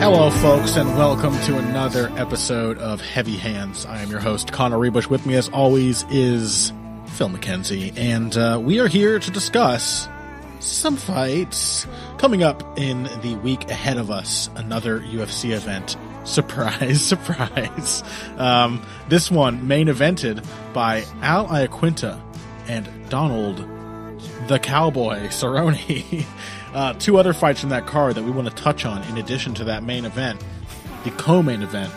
Hello, folks, and welcome to another episode of Heavy Hands. I am your host, Connor Rebush. With me, as always, is Phil McKenzie, and we are here to discuss some fights coming up in the week ahead of us. Another UFC event. Surprise, surprise. This one main evented by Al Iaquinta and Donald the Cowboy Cerrone. Two other fights from that card that we want to touch on in addition to that main event, the co-main event.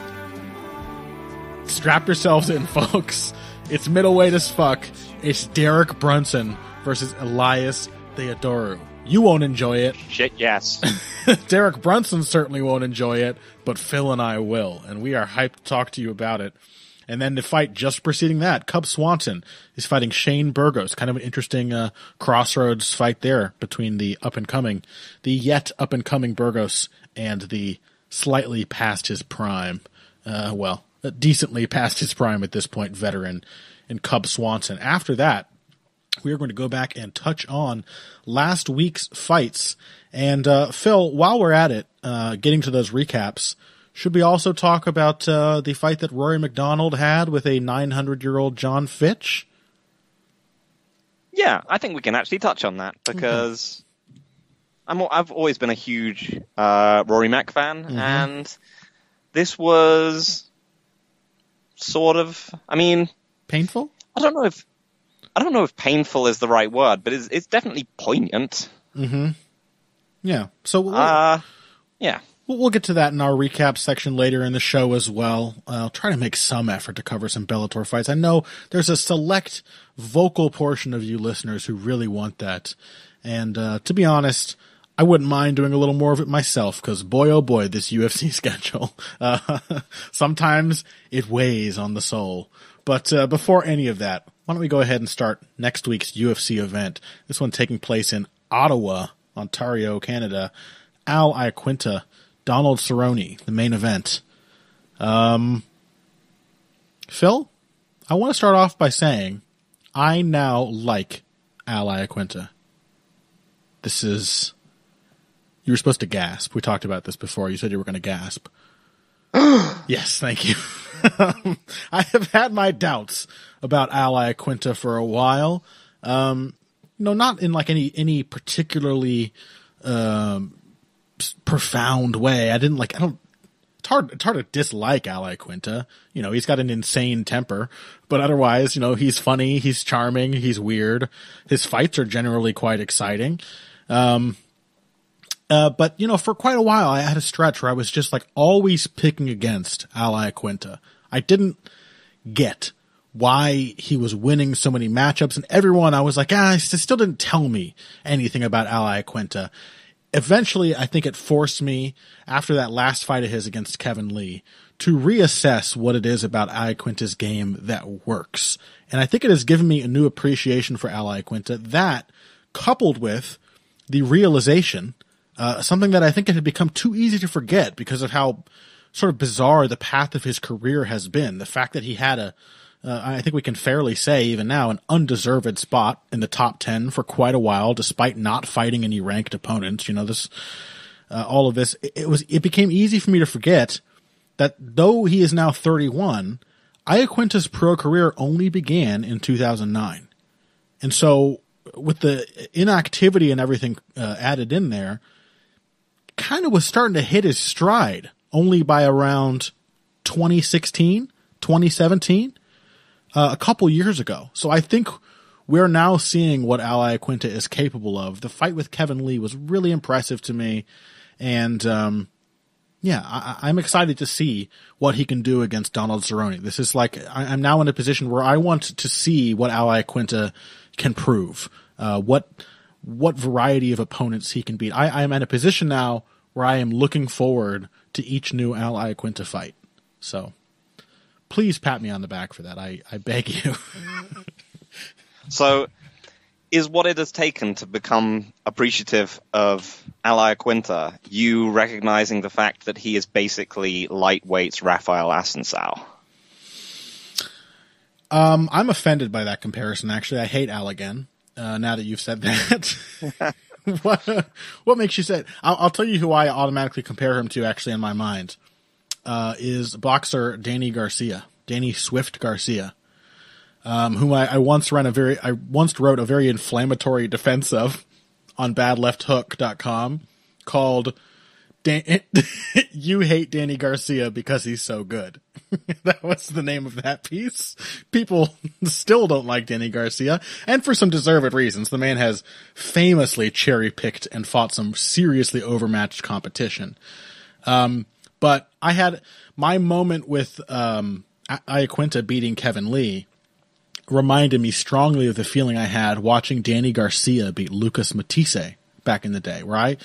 Strap yourselves in, folks. It's middleweight as fuck. It's Derek Brunson versus Elias Theodorou. You won't enjoy it. Shit, yes. Derek Brunson certainly won't enjoy it, but Phil and I will, and we are hyped to talk to you about it. And then the fight just preceding that, Cub Swanson is fighting Shane Burgos. Kind of an interesting crossroads fight there between the up-and-coming, the yet up-and-coming Burgos and the slightly past his prime, well, decently past his prime at this point, veteran in Cub Swanson. After that, we are going to go back and touch on last week's fights. And Phil, while we're at it, getting to those recaps, should we also talk about the fight that Rory McDonald had with a 900-year-old John Fitch? Yeah, I think we can actually touch on that because I've always been a huge Rory Mac fan, and this was sort of, I mean, painful. I don't know if painful is the right word, but it's definitely poignant. Yeah. So We'll get to that in our recap section later in the show as well. I'll try to make some effort to cover some Bellator fights. I know there's a select vocal portion of you listeners who really want that. And to be honest, I wouldn't mind doing a little more of it myself because, boy, oh, boy, this UFC schedule. Sometimes it weighs on the soul. But before any of that, why don't we go ahead and start next week's UFC event. This one taking place in Ottawa, Ontario, Canada. Al Iaquinta, Donald Cerrone, the main event. Phil, I want to start off by saying I now like Al Iaquinta. This is... You were supposed to gasp. We talked about this before. You said you were going to gasp. Yes, thank you. I have had my doubts about Al Iaquinta for a while. Not in like any particularly profound way. It's hard to dislike Al Iaquinta. He's got an insane temper, but otherwise, he's funny, he's charming, he's weird. His fights are generally quite exciting. But, for quite a while, I had a stretch where I was just like always picking against Al Iaquinta. I didn't get why he was winning so many matchups, and everyone I was like, it still didn't tell me anything about Al Iaquinta. Eventually, I think it forced me, after that last fight of his against Kevin Lee, to reassess what it is about Al Iaquinta's game that works. And I think it has given me a new appreciation for Al Iaquinta, that coupled with the realization, something that I think it had become too easy to forget because of how sort of bizarre the path of his career has been. The fact that he had I think we can fairly say even now, an undeserved spot in the top 10 for quite a while, despite not fighting any ranked opponents. All of this, it became easy for me to forget that though he is now 31, Iaquinta's pro career only began in 2009. And so with the inactivity and everything added in there, kind of was starting to hit his stride only by around 2016, 2017, a couple years ago. So I think we're now seeing what Al Iaquinta is capable of. The fight with Kevin Lee was really impressive to me. And, I'm excited to see what he can do against Donald Cerrone. This is like, I'm now in a position where I want to see what Al Iaquinta can prove, what variety of opponents he can beat. I am in a position now where I am looking forward to each new Al Iaquinta fight. So please pat me on the back for that. I beg you. So is what it has taken to become appreciative of Al Iaquinta you recognizing the fact that he is basically lightweight's Raphael Assunção? I'm offended by that comparison, actually. I hate Al again, now that you've said that. What makes you say? I'll tell you who I automatically compare him to, actually, in my mind, is boxer Danny Garcia, Danny Swift Garcia, whom I once wrote a very inflammatory defense of on badlefthook.com called "You Hate Danny Garcia Because He's So Good." That was the name of that piece. People still don't like Danny Garcia, and for some deserved reasons. The man has famously cherry-picked and fought some seriously overmatched competition. But I had my moment with Iaquinta beating Kevin Lee reminded me strongly of the feeling I had watching Danny Garcia beat Lucas Matisse back in the day, where I,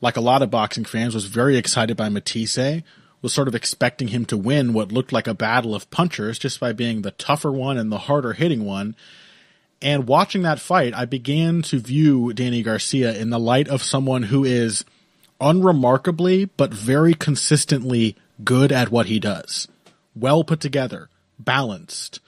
like a lot of boxing fans, was very excited by Matisse, was sort of expecting him to win what looked like a battle of punchers just by being the tougher one and the harder hitting one. And watching that fight, I began to view Danny Garcia in the light of someone who is unremarkably but very consistently good at what he does. Well put together, balanced,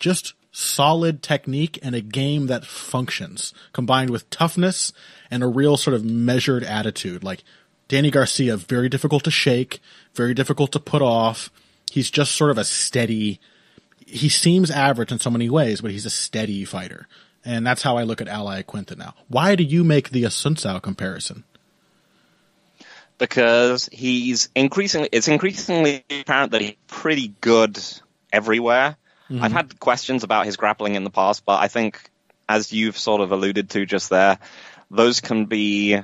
just solid technique and a game that functions, combined with toughness and a real sort of measured attitude. Like, Danny Garcia, very difficult to shake, very difficult to put off. He's just sort of a steady – he seems average in so many ways, but he's a steady fighter. And that's how I look at Al Iaquinta now. Why do you make the Assunção comparison? Because it's increasingly apparent that he's pretty good everywhere. Mm-hmm. I've had questions about his grappling in the past, but I think, as you've sort of alluded to just there, those can be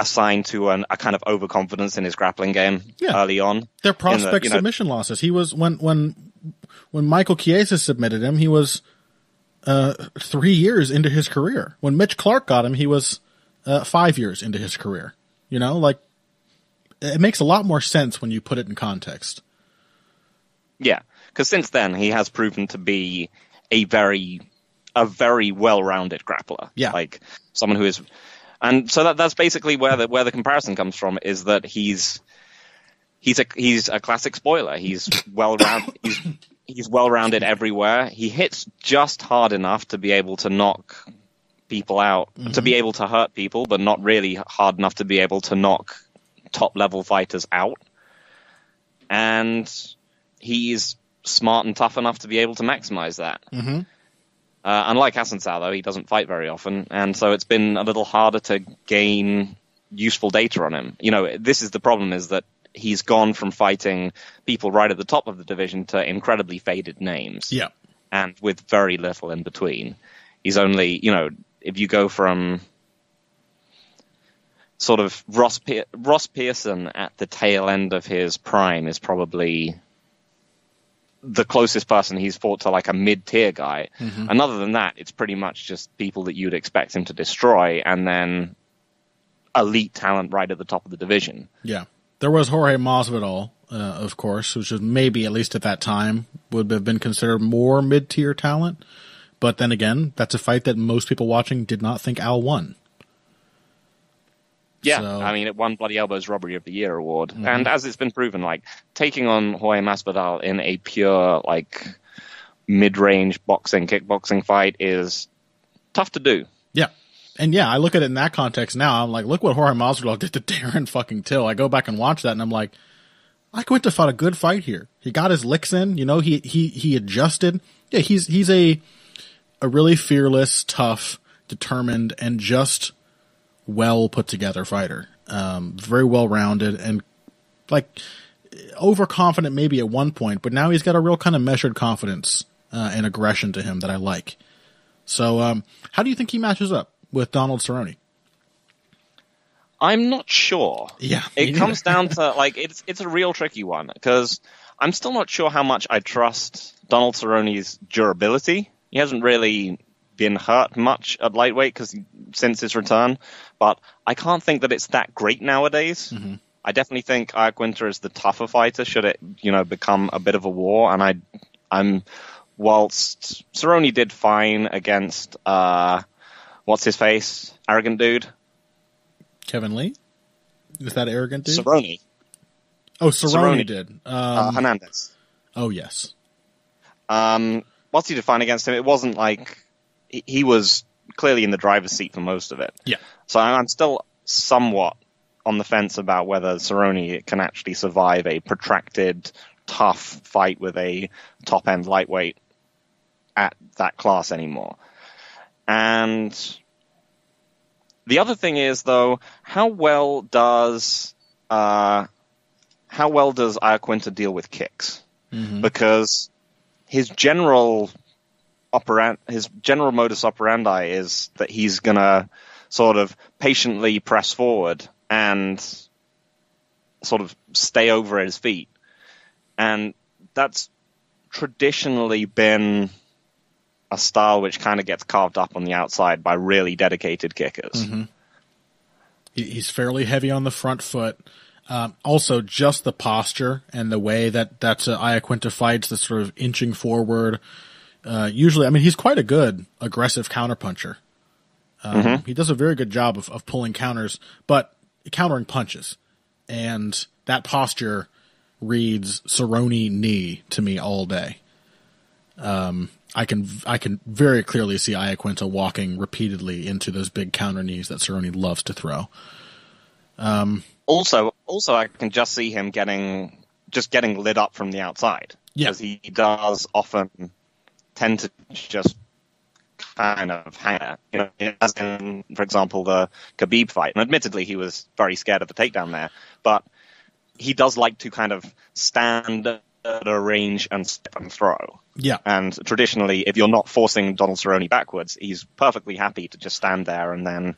assigned to a kind of overconfidence in his grappling game early on. They're prospect submission losses. He was when Michael Chiesa submitted him, he was 3 years into his career. When Mitch Clark got him, he was 5 years into his career. You know, like, it makes a lot more sense when you put it in context. Yeah, because since then he has proven to be a very well-rounded grappler. Yeah, like someone who is, and so that's basically where the comparison comes from, is that he's a classic spoiler. He's well-rounded. he's well-rounded everywhere. He hits just hard enough to be able to knock people out, mm-hmm. to be able to hurt people, but not really hard enough to be able to knock top-level fighters out. And he's smart and tough enough to be able to maximize that. Mm-hmm. Unlike Assunção, though, he doesn't fight very often, and so it's been a little harder to gain useful data on him. You know, this is the problem, is that he's gone from fighting people right at the top of the division to incredibly faded names. Yeah. And with very little in between. He's only, if you go from sort of Ross Pearson at the tail end of his prime is probably the closest person he's fought to, like, a mid-tier guy. Mm-hmm. And other than that, it's pretty much just people that you'd expect him to destroy, and then elite talent right at the top of the division. Yeah. There was Jorge Masvidal, of course, which was maybe, at least at that time, would have been considered more mid-tier talent. But then again, that's a fight that most people watching did not think Al won. Yeah, so. I mean, it won Bloody Elbow's Robbery of the Year award. Mm-hmm. And as it's been proven, like, taking on Jorge Masvidal in a pure, like, mid-range boxing, kickboxing fight is tough to do. Yeah. And, yeah, I look at it in that context now. I'm like, look what Jorge Masvidal did to Darren fucking Till. I go back and watch that, and I'm like, Iaquinta fought a good fight here. He got his licks in. You know, he adjusted. Yeah, he's a really fearless, tough, determined, and just well put together fighter, very well rounded, and like overconfident maybe at one point, but now he's got a real kind of measured confidence and aggression to him that I like. So how do you think he matches up with Donald Cerrone? I'm not sure. Yeah, it comes down to, like, it's a real tricky one, because I'm still not sure how much I trust Donald Cerrone's durability. He hasn't really been hurt much at lightweight since his return, but I can't think that it's that great nowadays. Mm-hmm. I definitely think Iaquinta is the tougher fighter should it, become a bit of a war. And I'm whilst Cerrone did fine against what's his face, arrogant dude, Kevin Lee. Is that arrogant dude? Cerrone. Oh, Cerrone did. Hernandez. Oh yes. Whilst he did fine against him, it wasn't like. He was clearly in the driver's seat for most of it. Yeah. So I'm still somewhat on the fence about whether Cerrone can actually survive a protracted, tough fight with a top-end lightweight at that class anymore. And the other thing is, though, how well does Iaquinta deal with kicks? Mm-hmm. Because his general modus operandi is that he's gonna sort of patiently press forward and sort of stay over at his feet, and that's traditionally been a style which kind of gets carved up on the outside by really dedicated kickers. Mm-hmm. He's fairly heavy on the front foot. Also, just the posture and the way that that's Iaquinta fights, the sort of inching forward. Usually, I mean, he's quite a good aggressive counterpuncher. Mm-hmm. He does a very good job of pulling counters, but countering punches. And that posture reads Cerrone knee to me all day. I can very clearly see Iaquinta walking repeatedly into those big counter knees that Cerrone loves to throw. Also, I can just see him getting lit up from the outside. Yeah. Because he does often tend to just kind of hang out. You know, as in, for example, the Khabib fight. And admittedly, he was very scared of the takedown there. But he does like to kind of stand at a range and step and throw. Yeah. And traditionally, if you're not forcing Donald Cerrone backwards, he's perfectly happy to just stand there and then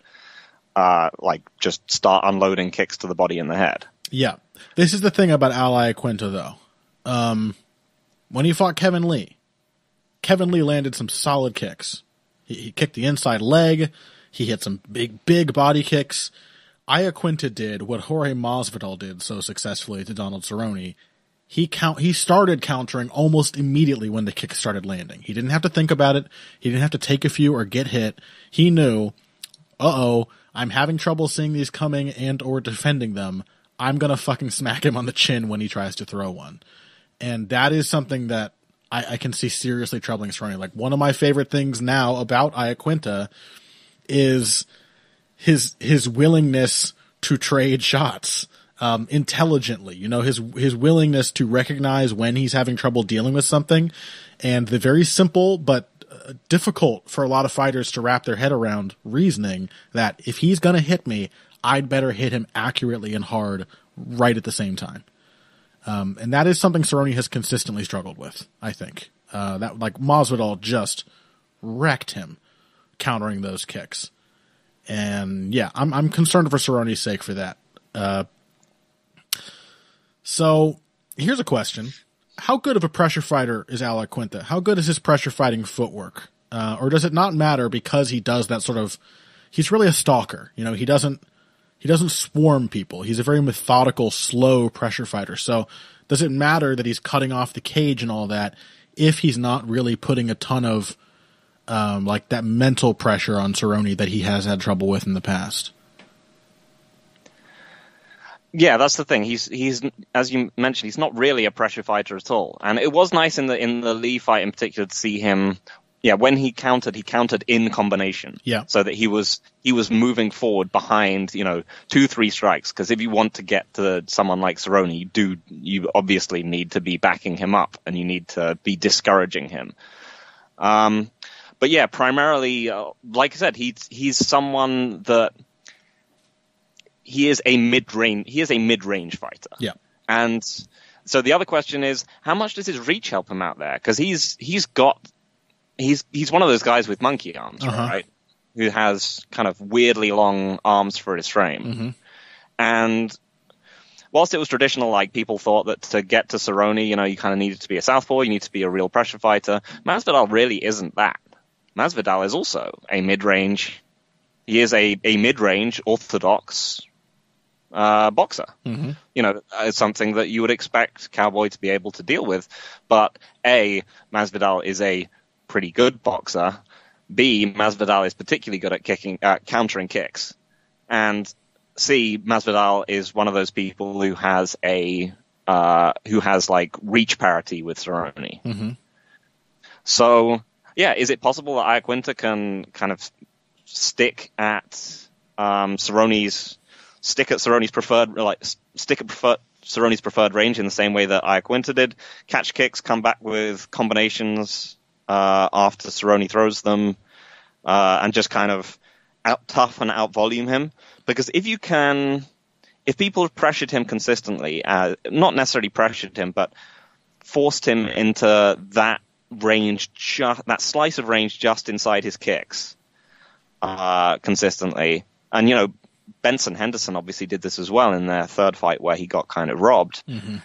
just start unloading kicks to the body and the head. Yeah. This is the thing about Al Iaquinta, though. When he fought Kevin Lee landed some solid kicks. He kicked the inside leg. He hit some big body kicks. Iaquinta did what Jorge Masvidal did so successfully to Donald Cerrone. He started countering almost immediately when the kick started landing. He didn't have to think about it. He didn't have to take a few or get hit. He knew, I'm having trouble seeing these coming and or defending them. I'm going to fucking smack him on the chin when he tries to throw one. And that is something that I can see seriously troubling Cerrone. Like, one of my favorite things now about Iaquinta is his willingness to trade shots. Intelligently, you know, his willingness to recognize when he's having trouble dealing with something, and the very simple but difficult for a lot of fighters to wrap their head around reasoning that if he's going to hit me, I'd better hit him accurately and hard right at the same time. And that is something Cerrone has consistently struggled with, I think. That, like, Masvidal just wrecked him countering those kicks. And yeah, I'm concerned for Cerrone's sake for that. So here's a question. How good of a pressure fighter is Al Iaquinta? How good is his pressure fighting footwork? Or does it not matter because he does that sort of, he's really a stalker. You know, he doesn't swarm people. He's a very methodical, slow pressure fighter. So does it matter that he's cutting off the cage and all that if he's not really putting a ton of, like, that mental pressure on Cerrone that he has had trouble with in the past? Yeah, that's the thing. He's as you mentioned, he's not really a pressure fighter at all. And it was nice in the Lee fight in particular to see him. Yeah, when he countered in combination. Yeah. So that he was moving forward behind, 2-3 strikes. Because if you want to get to someone like Cerrone, you obviously need to be backing him up and you need to be discouraging him. But yeah, primarily, like I said, he's someone that. He is a mid-range fighter. Yeah. And so the other question is, how much does his reach help him out there? Because he's one of those guys with monkey arms, right? Who has kind of weirdly long arms for his frame. Mm-hmm. And whilst it was traditional, like, people thought that to get to Cerrone, you kind of needed to be a southpaw, you need to be a real pressure fighter. Masvidal really isn't that. Masvidal is also a mid-range. He is a mid-range orthodox boxer. Mm-hmm. It's something that you would expect Cowboy to be able to deal with. But A, Masvidal is a pretty good boxer. B, Masvidal is particularly good at countering kicks. And C, Masvidal is one of those people who has like reach parity with Cerrone. Mm-hmm. So yeah, is it possible that Iaquinta can kind of stick at Cerrone's preferred range in the same way that Iaquinta did. Catch kicks, come back with combinations after Cerrone throws them, and just kind of out-tough and out-volume him. Because if people have pressured him consistently, not necessarily pressured him, but forced him into that range, that slice of range just inside his kicks consistently. And, you know, Benson Henderson obviously did this as well in their third fight where he got kind of robbed. Mm-hmm.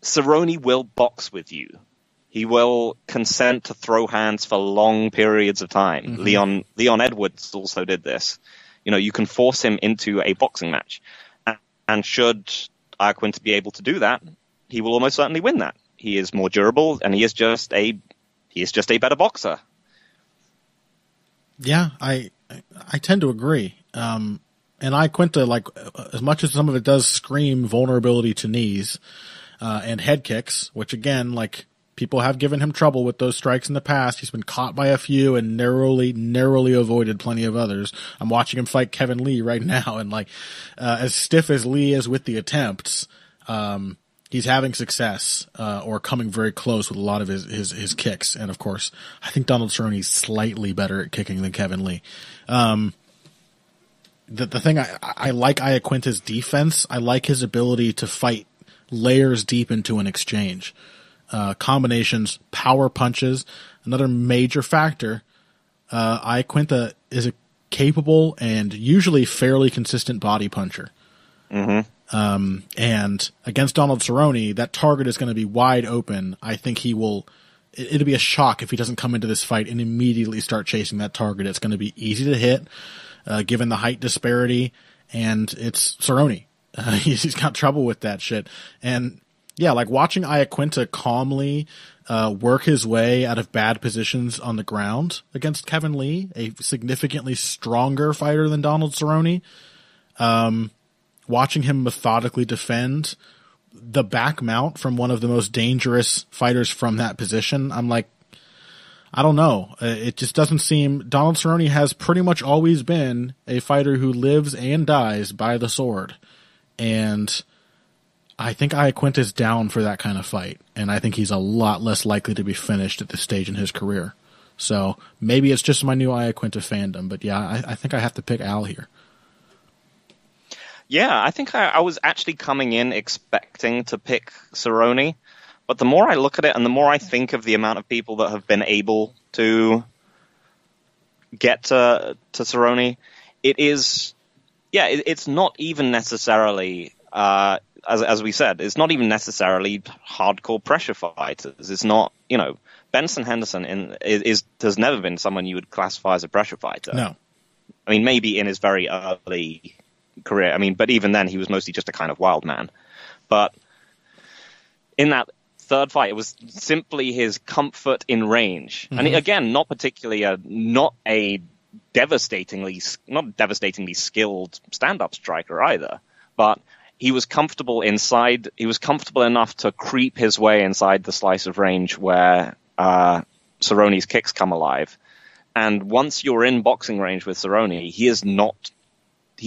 Cerrone will box with you. He will consent to throw hands for long periods of time. Mm-hmm. Leon Edwards also did this. You know, you can force him into a boxing match. And should Iaquinta be able to do that, he will almost certainly win that. He is more durable and he is just a better boxer. Yeah, I tend to agree. And Iaquinta, like, as much as some of it does scream vulnerability to knees and head kicks, which again, like, people have given him trouble with those strikes in the past. He's been caught by a few and narrowly avoided plenty of others. I'm watching him fight Kevin Lee right now, and like, as stiff as Lee is with the attempts, he's having success, or coming very close with a lot of his kicks. And of course, I think Donald Cerrone's slightly better at kicking than Kevin Lee. The thing I like Iaquinta's defense. I like his ability to fight layers deep into an exchange. Combinations, power punches, another major factor. Iaquinta is a capable and usually fairly consistent body puncher. Mm-hmm. And against Donald Cerrone, that target is going to be wide open. I think it'll be a shock if he doesn't come into this fight and immediately start chasing that target. It's going to be easy to hit, given the height disparity, and it's Cerrone. He's got trouble with that shit. And yeah, like watching Iaquinta calmly, work his way out of bad positions on the ground against Kevin Lee, a significantly stronger fighter than Donald Cerrone. Watching him methodically defend the back mount from one of the most dangerous fighters from that position, I'm like, I don't know. It just doesn't seem. Donald Cerrone has pretty much always been a fighter who lives and dies by the sword. And I think Iaquinta's down for that kind of fight. And I think he's a lot less likely to be finished at this stage in his career. So maybe it's just my new Iaquinta fandom. But yeah, I think I have to pick Al here. Yeah, I think I was actually coming in expecting to pick Cerrone, but the more I look at it and the more I think of the amount of people that have been able to get to Cerrone, it is, yeah, it's not even necessarily, as we said, it's not even necessarily hardcore pressure fighters. It's not, you know, Benson Henderson has never been someone you would classify as a pressure fighter. No. I mean, maybe in his very early career. I mean, but even then, he was mostly just a kind of wild man. But in that third fight, it was simply his comfort in range, mm-hmm. and again, not a devastatingly skilled stand-up striker either. But he was comfortable inside. He was comfortable enough to creep his way inside the slice of range where Cerrone's kicks come alive. And once you're in boxing range with Cerrone, he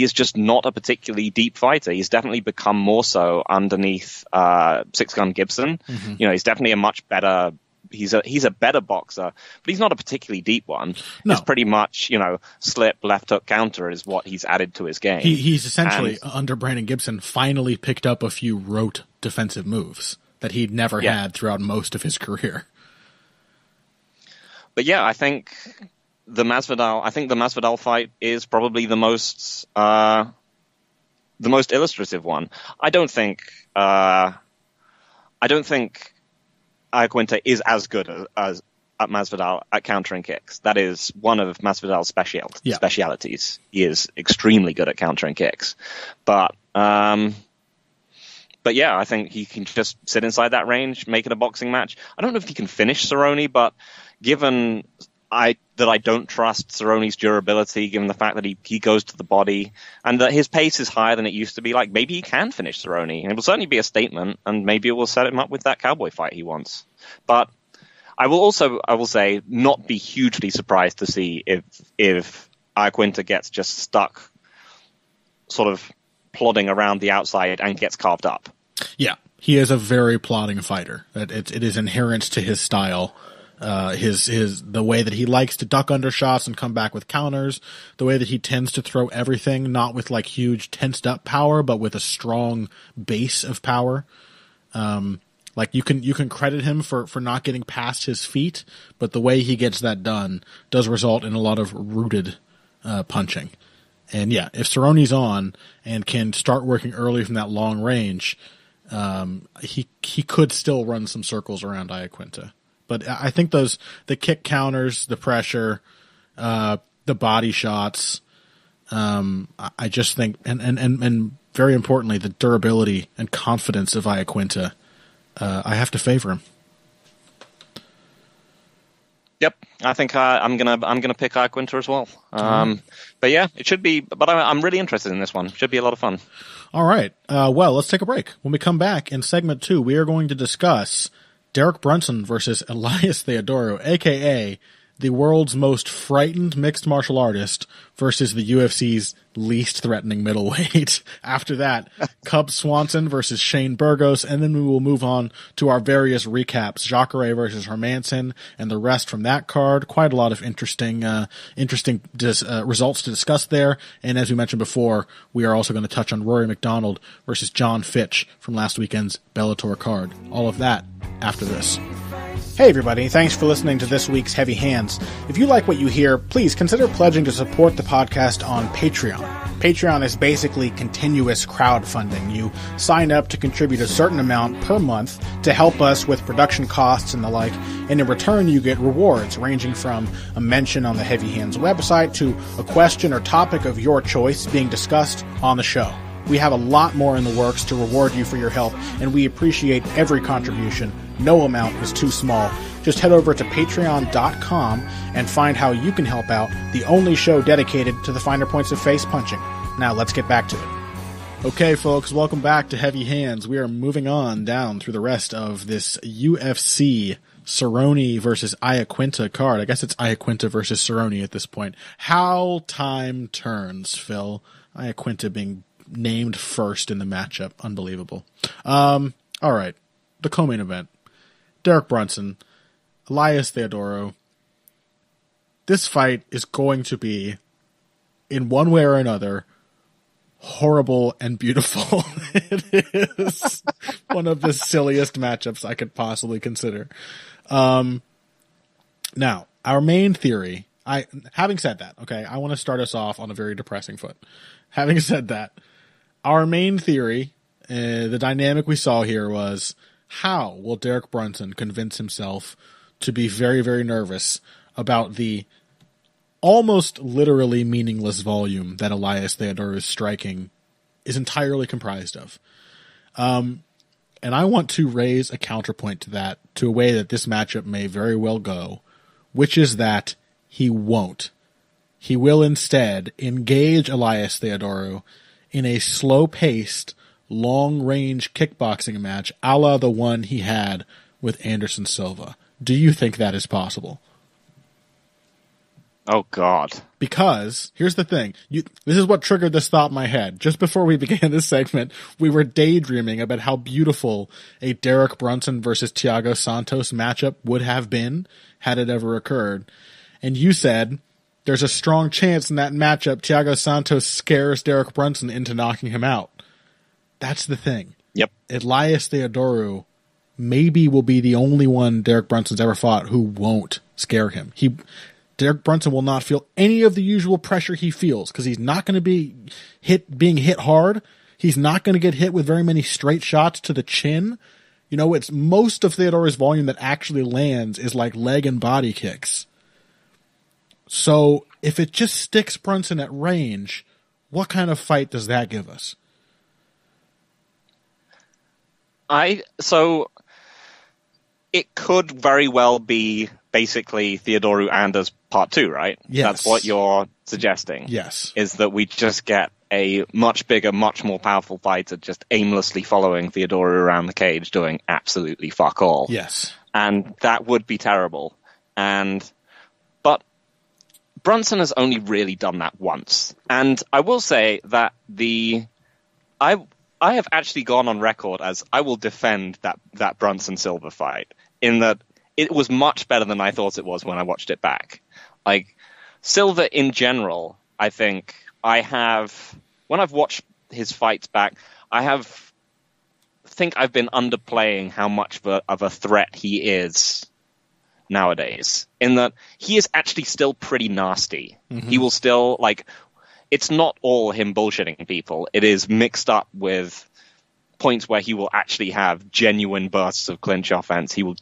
is just not a particularly deep fighter. He's definitely become more so underneath Six Gun Gibson. Mm-hmm. You know, he's definitely a much better. He's a better boxer, but he's not a particularly deep one. No. It's pretty much, you know, slip, left hook, counter is what he's added to his game. He's essentially, under Brandon Gibson, finally picked up a few rote defensive moves that he'd never had throughout most of his career. But yeah, I think the Masvidal fight is probably the most illustrative one. I don't think Iaquinta is as good as at Masvidal at countering kicks. That is one of Masvidal's specialities. He is extremely good at countering kicks, but yeah, I think he can just sit inside that range, make it a boxing match. I don't know if he can finish Cerrone, but given I don't trust Cerrone's durability, given the fact that he goes to the body and that his pace is higher than it used to be. Like, maybe he can finish Cerrone, and it will certainly be a statement, and maybe it will set him up with that cowboy fight he wants. But I will say not be hugely surprised to see if Iaquinta gets just stuck sort of plodding around the outside and gets carved up. Yeah, he is a very plodding fighter. It is inherent to his style. The way that he likes to duck under shots and come back with counters, the way that he tends to throw everything, not with like huge tensed up power, but with a strong base of power. Like you can credit him for not getting past his feet, but the way he gets that done does result in a lot of rooted punching. And yeah, if Cerrone's on and can start working early from that long range, he could still run some circles around Iaquinta. But I think the kick counters, the pressure, the body shots, I just think, and very importantly, the durability and confidence of Iaquinta, I have to favor him. Yep, I think I'm gonna pick Iaquinta as well. But yeah, it should be. But I'm really interested in this one. Should be a lot of fun. All right. Well, let's take a break. When we come back in segment 2, we are going to discuss Derek Brunson versus Elias Theodorou, a.k.a. the world's most frightened mixed martial artist versus the UFC's least threatening middleweight. After that, Cub Swanson versus Shane Burgos, and then we will move on to our various recaps, Jacare versus Hermansson, and the rest from that card. Quite a lot of interesting results to discuss there. And as we mentioned before, we are also going to touch on Rory McDonald versus John Fitch from last weekend's Bellator card. All of that after this. Hey everybody, thanks for listening to this week's Heavy Hands. If you like what you hear, please consider pledging to support the podcast on Patreon. Patreon is basically continuous crowdfunding. You sign up to contribute a certain amount per month to help us with production costs and the like, and in return you get rewards ranging from a mention on the Heavy Hands website to a question or topic of your choice being discussed on the show. We have a lot more in the works to reward you for your help, and we appreciate every contribution. No amount is too small. Just head over to patreon.com and find how you can help out, the only show dedicated to the finer points of face punching. Now let's get back to it. Okay, folks, welcome back to Heavy Hands. We are moving on down through the rest of this UFC Cerrone versus Iaquinta card. I guess it's Iaquinta versus Cerrone at this point. How time turns, Phil. Iaquinta being named first in the matchup. Unbelievable. All right. The co-main event. Derek Brunson, Elias Theodorou. This fight is going to be, in one way or another, horrible and beautiful. It is one of the silliest matchups I could possibly consider. Now, our main theory, having said that, okay, I want to start us off on a very depressing foot. Having said that, our main theory, the dynamic we saw here was, how will Derek Brunson convince himself to be very, very nervous about the almost literally meaningless volume that Elias Theodorou's striking is entirely comprised of? And I want to raise a counterpoint to that, to a way that this matchup may very well go, which is that he won't. He will instead engage Elias Theodorou in a slow-paced, long-range kickboxing match a la the one he had with Anderson Silva. Do you think that is possible? Oh, God. Because, here's the thing. This is what triggered this thought in my head. Just before we began this segment, we were daydreaming about how beautiful a Derek Brunson versus Thiago Santos matchup would have been had it ever occurred. And you said, there's a strong chance in that matchup Thiago Santos scares Derek Brunson into knocking him out. That's the thing. Yep. Elias Theodorou maybe will be the only one Derek Brunson's ever fought who won't scare him. Derek Brunson will not feel any of the usual pressure he feels because he's not going to be being hit hard. He's not going to get hit with very many straight shots to the chin. You know, it's most of Theodorou's volume that actually lands is like leg and body kicks. So if it just sticks Brunson at range, what kind of fight does that give us? So it could very well be basically Theodorou Anders part 2, right? Yes. That's what you're suggesting. Yes. Is that we just get a much bigger, much more powerful fighter just aimlessly following Theodorou around the cage doing absolutely fuck all. Yes. and that would be terrible. But Brunson has only really done that once, and I will say that I have actually gone on record as I will defend that Brunson Silva fight, in that it was much better than I thought it was when I watched it back. Like, Silva in general, I think when I've watched his fights back, I think I've been underplaying how much of a threat he is nowadays, in that he is actually still pretty nasty. Mm-hmm. He will still, like, it's not all him bullshitting people. It is mixed up with points where he will actually have genuine bursts of clinch offense. He will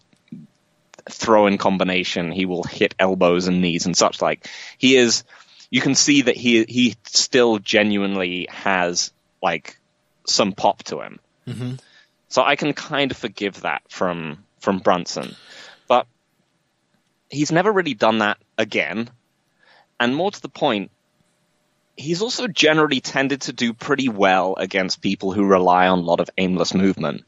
throw in combination. He will hit elbows and knees and such like. He is, you can see that he still genuinely has, like, some pop to him. Mm-hmm. So I can kind of forgive that from Brunson. But he's never really done that again. And more to the point, he's also generally tended to do pretty well against people who rely on a lot of aimless movement.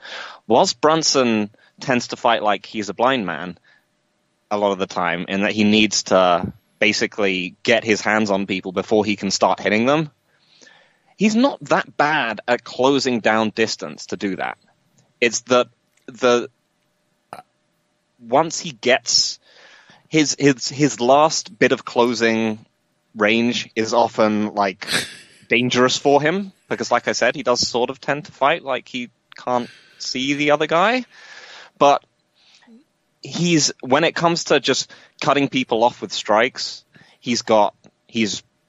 Whilst Brunson tends to fight like he's a blind man a lot of the time, in that he needs to basically get his hands on people before he can start hitting them, he's not that bad at closing down distance to do that. It's that once he gets his last bit of closing range is often, like, dangerous for him, because, like I said, he does sort of tend to fight like he can't see the other guy. But when it comes to just cutting people off with strikes, he's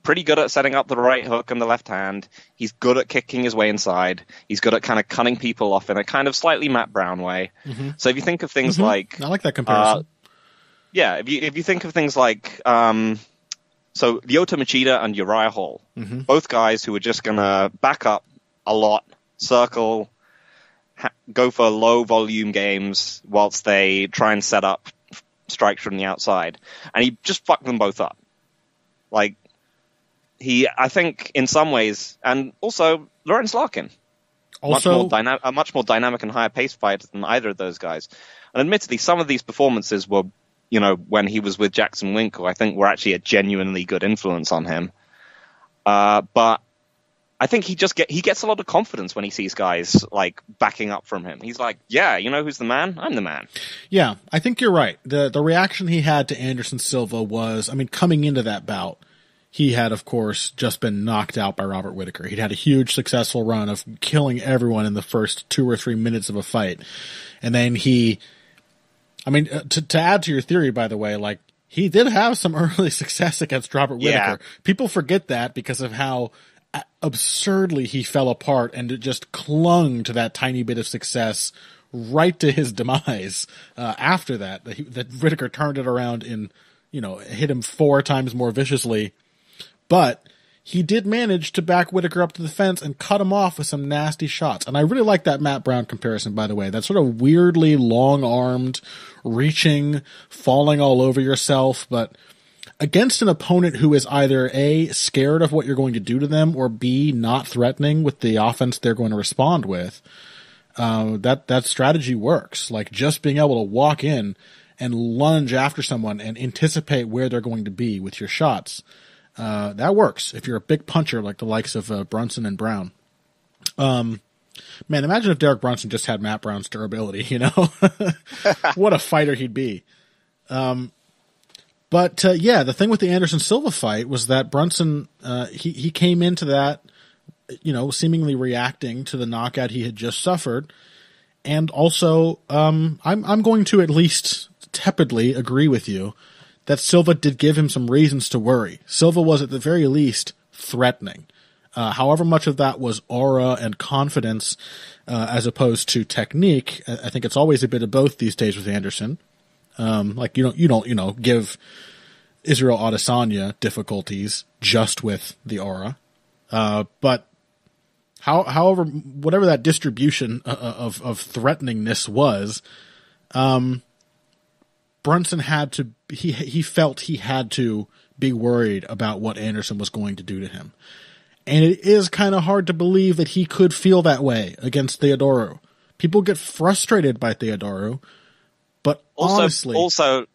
pretty good at setting up the right hook and the left hand. He's good at kicking his way inside. He's good at kind of cutting people off in a kind of slightly Matt Brown way. Mm-hmm. So if you think of things mm-hmm. like, I like that comparison. If you think of things like, so Lyoto Machida and Uriah Hall, mm-hmm. both guys who are just gonna back up a lot, circle, go for low volume games whilst they try and set up strikes from the outside, and he just fucked them both up. Like, I think in some ways, and also Lawrence Larkin, a much more dynamic and higher paced fighter than either of those guys. And admittedly, some of these performances were, you know, when he was with Jackson Winkle, I think were actually a genuinely good influence on him. But I think he gets a lot of confidence when he sees guys, like, backing up from him. He's like, yeah, you know who's the man? I'm the man. Yeah, I think you're right. The reaction he had to Anderson Silva was, I mean, coming into that bout, he had, of course, just been knocked out by Robert Whitaker. He'd had a huge successful run of killing everyone in the first 2 or 3 minutes of a fight. And then to add to your theory, by the way, like, he did have some early success against Robert Whitaker. People forget that because of how absurdly he fell apart and it just clung to that tiny bit of success right to his demise. After that, that Whitaker turned it around and, you know, hit him 4 times more viciously. But he did manage to back Whitaker up to the fence and cut him off with some nasty shots. And I really like that Matt Brown comparison, by the way. That sort of weirdly long-armed, reaching, falling all over yourself, but against an opponent who is either A, scared of what you're going to do to them, or B, not threatening with the offense they're going to respond with, that strategy works. Like, just being able to walk in and lunge after someone and anticipate where they're going to be with your shots, that works if you're a big puncher like the likes of Brunson and Brown. Man, imagine if Derek Brunson just had Matt Brown's durability, you know? What a fighter he'd be. But the thing with the Anderson Silva fight was that Brunson, he came into that, you know, seemingly reacting to the knockout he had just suffered. And also, I'm going to at least tepidly agree with you that Silva did give him some reasons to worry. Silva was at the very least threatening. However much of that was aura and confidence as opposed to technique, I think it's always a bit of both these days with Anderson. Like, you don't give Israel Adesanya difficulties just with the aura. But whatever that distribution of threateningness was, Brunson had to, he felt he had to be worried about what Anderson was going to do to him. And it is kind of hard to believe that he could feel that way against Theodorou. People get frustrated by Theodorou, But also, honestly,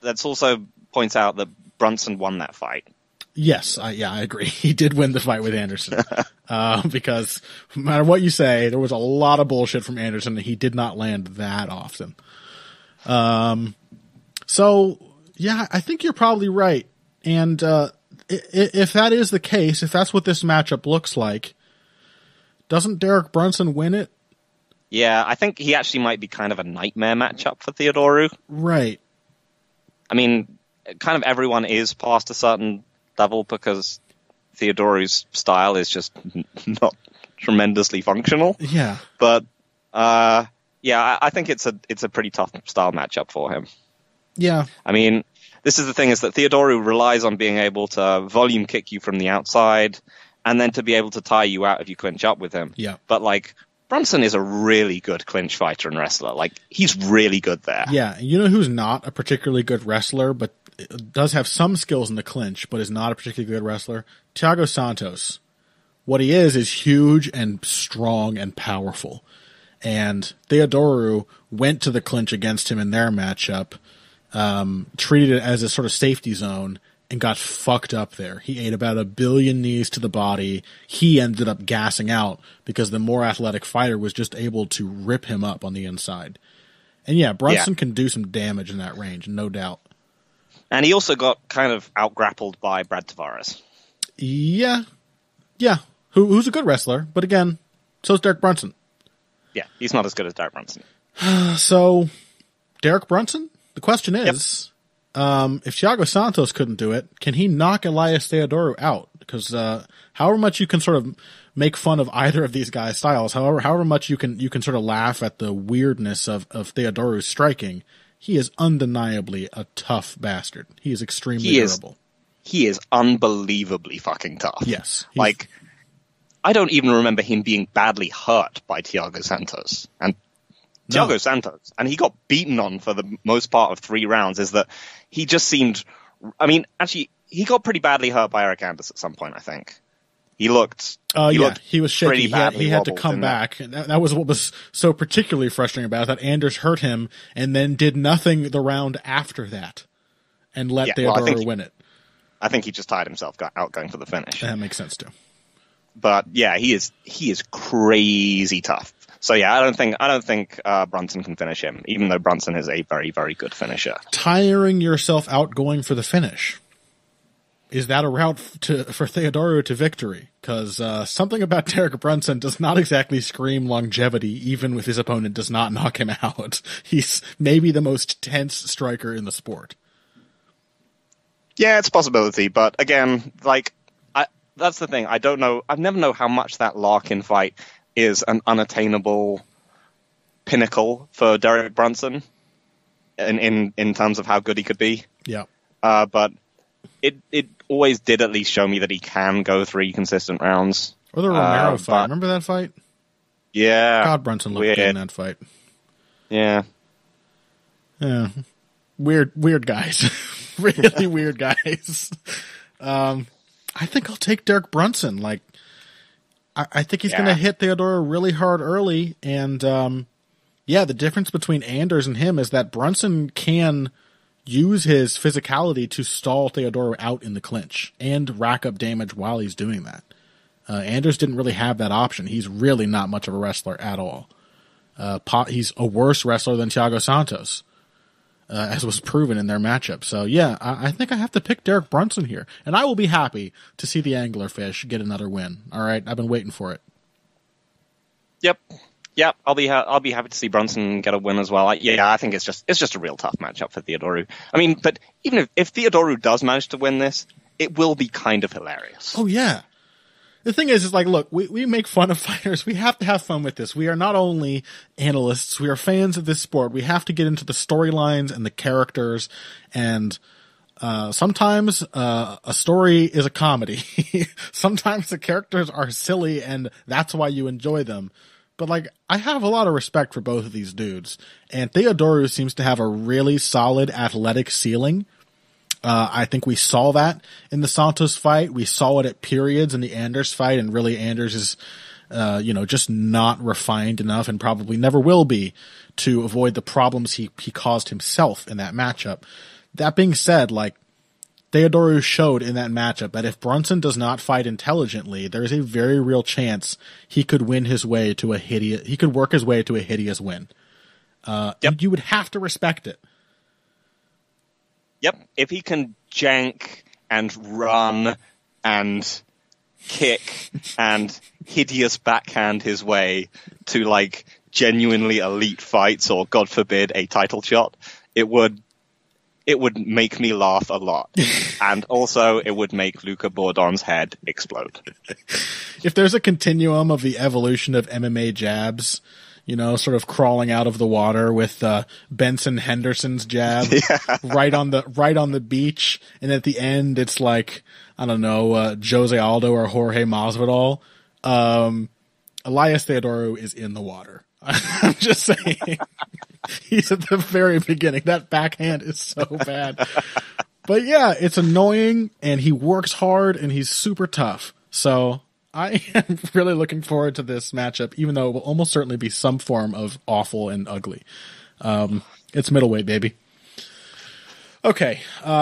let's also point out that Brunson won that fight. Yes, I agree. He did win the fight with Anderson because no matter what you say, there was a lot of bullshit from Anderson that he did not land that often. So, yeah, I think you're probably right. And if that is the case, if that's what this matchup looks like, doesn't Derek Brunson win it? Yeah, I think he actually might be kind of a nightmare matchup for Theodorou. Right. I mean, kind of everyone is past a certain level because Theodorou's style is just not tremendously functional. Yeah. But yeah, I think it's a pretty tough style matchup for him. Yeah. I mean, this is the thing, is that Theodorou relies on being able to volume kick you from the outside and then to be able to tire you out if you clinch up with him. Yeah. But like, Brunson is a really good clinch fighter and wrestler. Like, he's really good there. Yeah. You know who's not a particularly good wrestler, but does have some skills in the clinch, but is not a particularly good wrestler? Thiago Santos. What he is huge and strong and powerful. And Theodorou went to the clinch against him in their matchup, treated it as a sort of safety zone, and got fucked up there. He ate about 1 billion knees to the body. He ended up gassing out because the more athletic fighter was just able to rip him up on the inside. And yeah, Brunson can do some damage in that range, no doubt. And he also got kind of out-grappled by Brad Tavares. Yeah. Yeah. Who's a good wrestler, but again, so's Derek Brunson. Yeah, he's not as good as Derek Brunson. So, Derek Brunson? The question is... Yep. If Thiago Santos couldn't do it, can he knock Elias Theodorou out? Because however much you can sort of make fun of either of these guys' styles, however much you can sort of laugh at the weirdness of Theodorou's striking, he is undeniably a tough bastard. He is extremely durable. He is unbelievably fucking tough. Yes. Like, I don't even remember him being badly hurt by Thiago Santos. And Santos, and he got beaten on for the most part of 3 rounds, is that he just seemed... I mean, actually, he got pretty badly hurt by Eric Anders at some point, I think. He looked... he was shaky. He had to come back. That was what was so particularly frustrating about it, that Anders hurt him and then did nothing the round after that and let Theodorou win it. I think he just tired himself out going for the finish. That makes sense, too. But, yeah, he is crazy tough. So yeah, I don't think Brunson can finish him, even though Brunson is a very, very good finisher. Tiring yourself out going for the finish, is that a route for Theodorou to victory? Because something about Derek Brunson does not exactly scream longevity, even if his opponent does not knock him out. He's maybe the most tense striker in the sport. Yeah, it's a possibility, but again, like that's the thing. I don't know. I've never known how much that Larkin fight is an unattainable pinnacle for Derek Brunson in terms of how good he could be. Yeah. But it always did at least show me that he can go 3 consistent rounds. Or the Romero fight. Remember that fight? Yeah. God, Brunson looked good in that fight. Yeah. Yeah. Weird guys. Really weird guys. I think I'll take Derek Brunson. Like, I think he's going to hit Theodorou really hard early, and the difference between Anders and him is that Brunson can use his physicality to stall Theodorou out in the clinch and rack up damage while he's doing that. Anders didn't really have that option. He's really not much of a wrestler at all. He's a worse wrestler than Thiago Santos, as was proven in their matchup. So yeah, I think I have to pick Derek Brunson here, and I will be happy to see the anglerfish get another win. All right, I've been waiting for it. Yep, yep. I'll be happy to see Brunson get a win as well. I think it's just a real tough matchup for Theodorou. I mean, but even if Theodorou does manage to win this, it will be kind of hilarious. Oh yeah. The thing is like, look, we make fun of fighters. We have to have fun with this. We are not only analysts, we are fans of this sport. We have to get into the storylines and the characters, and sometimes a story is a comedy. Sometimes the characters are silly, and that's why you enjoy them. But like, I have a lot of respect for both of these dudes, and Theodorou seems to have a really solid athletic ceiling. I think we saw that in the Santos fight. We saw it at periods in the Anders fight, and really Anders is just not refined enough and probably never will be to avoid the problems he caused himself in that matchup. That being said, Theodorou showed in that matchup that if Brunson does not fight intelligently, there is a very real chance he could win his way to a hideous. He could work his way to a hideous win. And you would have to respect it. Yep. If he can jank and run and kick and hideous backhand his way to genuinely elite fights or, God forbid, a title shot, it would make me laugh a lot. And also, it would make Luca Bordon's head explode. If there's a continuum of the evolution of MMA jabs, sort of crawling out of the water with Benson Henderson's jab right on the beach, and at the end it's Jose Aldo or Jorge Masvidal. Elias Theodorou is in the water. I'm just saying. He's at the very beginning. That backhand is so bad. But yeah, it's annoying, and he works hard, and he's super tough. So I am really looking forward to this matchup, even though it will almost certainly be some form of awful and ugly. It's middleweight, baby. Okay,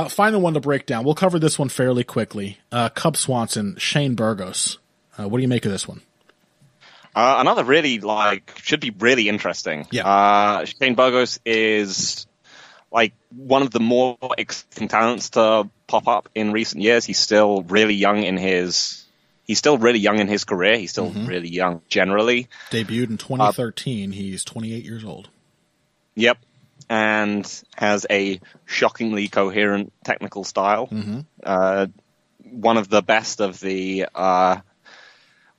final one to break down. We'll cover this one fairly quickly. Cub Swanson, Shane Burgos. What do you make of this one? Another really, should be really interesting. Yeah. Shane Burgos is, one of the more exciting talents to pop up in recent years. He's still really young in his career. He's still really young generally. Debuted in 2013. He's 28 years old. Yep. And has a shockingly coherent technical style. One of the best of the...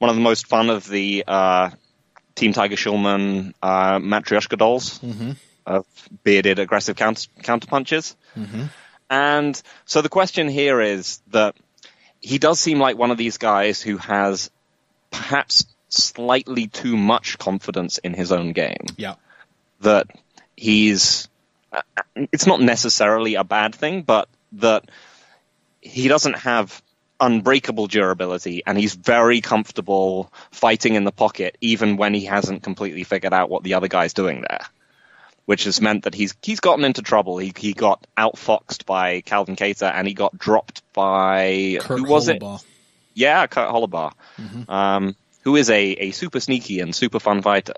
one of the most fun of the Team Tiger Shulman Matryoshka dolls of bearded, aggressive counterpunches. And so the question here is that he does seem like one of these guys who has perhaps slightly too much confidence in his own game. Yeah. That he's – it's not necessarily a bad thing, but that he doesn't have – unbreakable durability, and he's very comfortable fighting in the pocket even when he hasn't completely figured out what the other guy's doing there, which has meant that he's gotten into trouble. He got outfoxed by Calvin Kattar, and he got dropped by Kurt Holobaugh. Yeah, Kurt Holobaugh, who is a super sneaky and super fun fighter.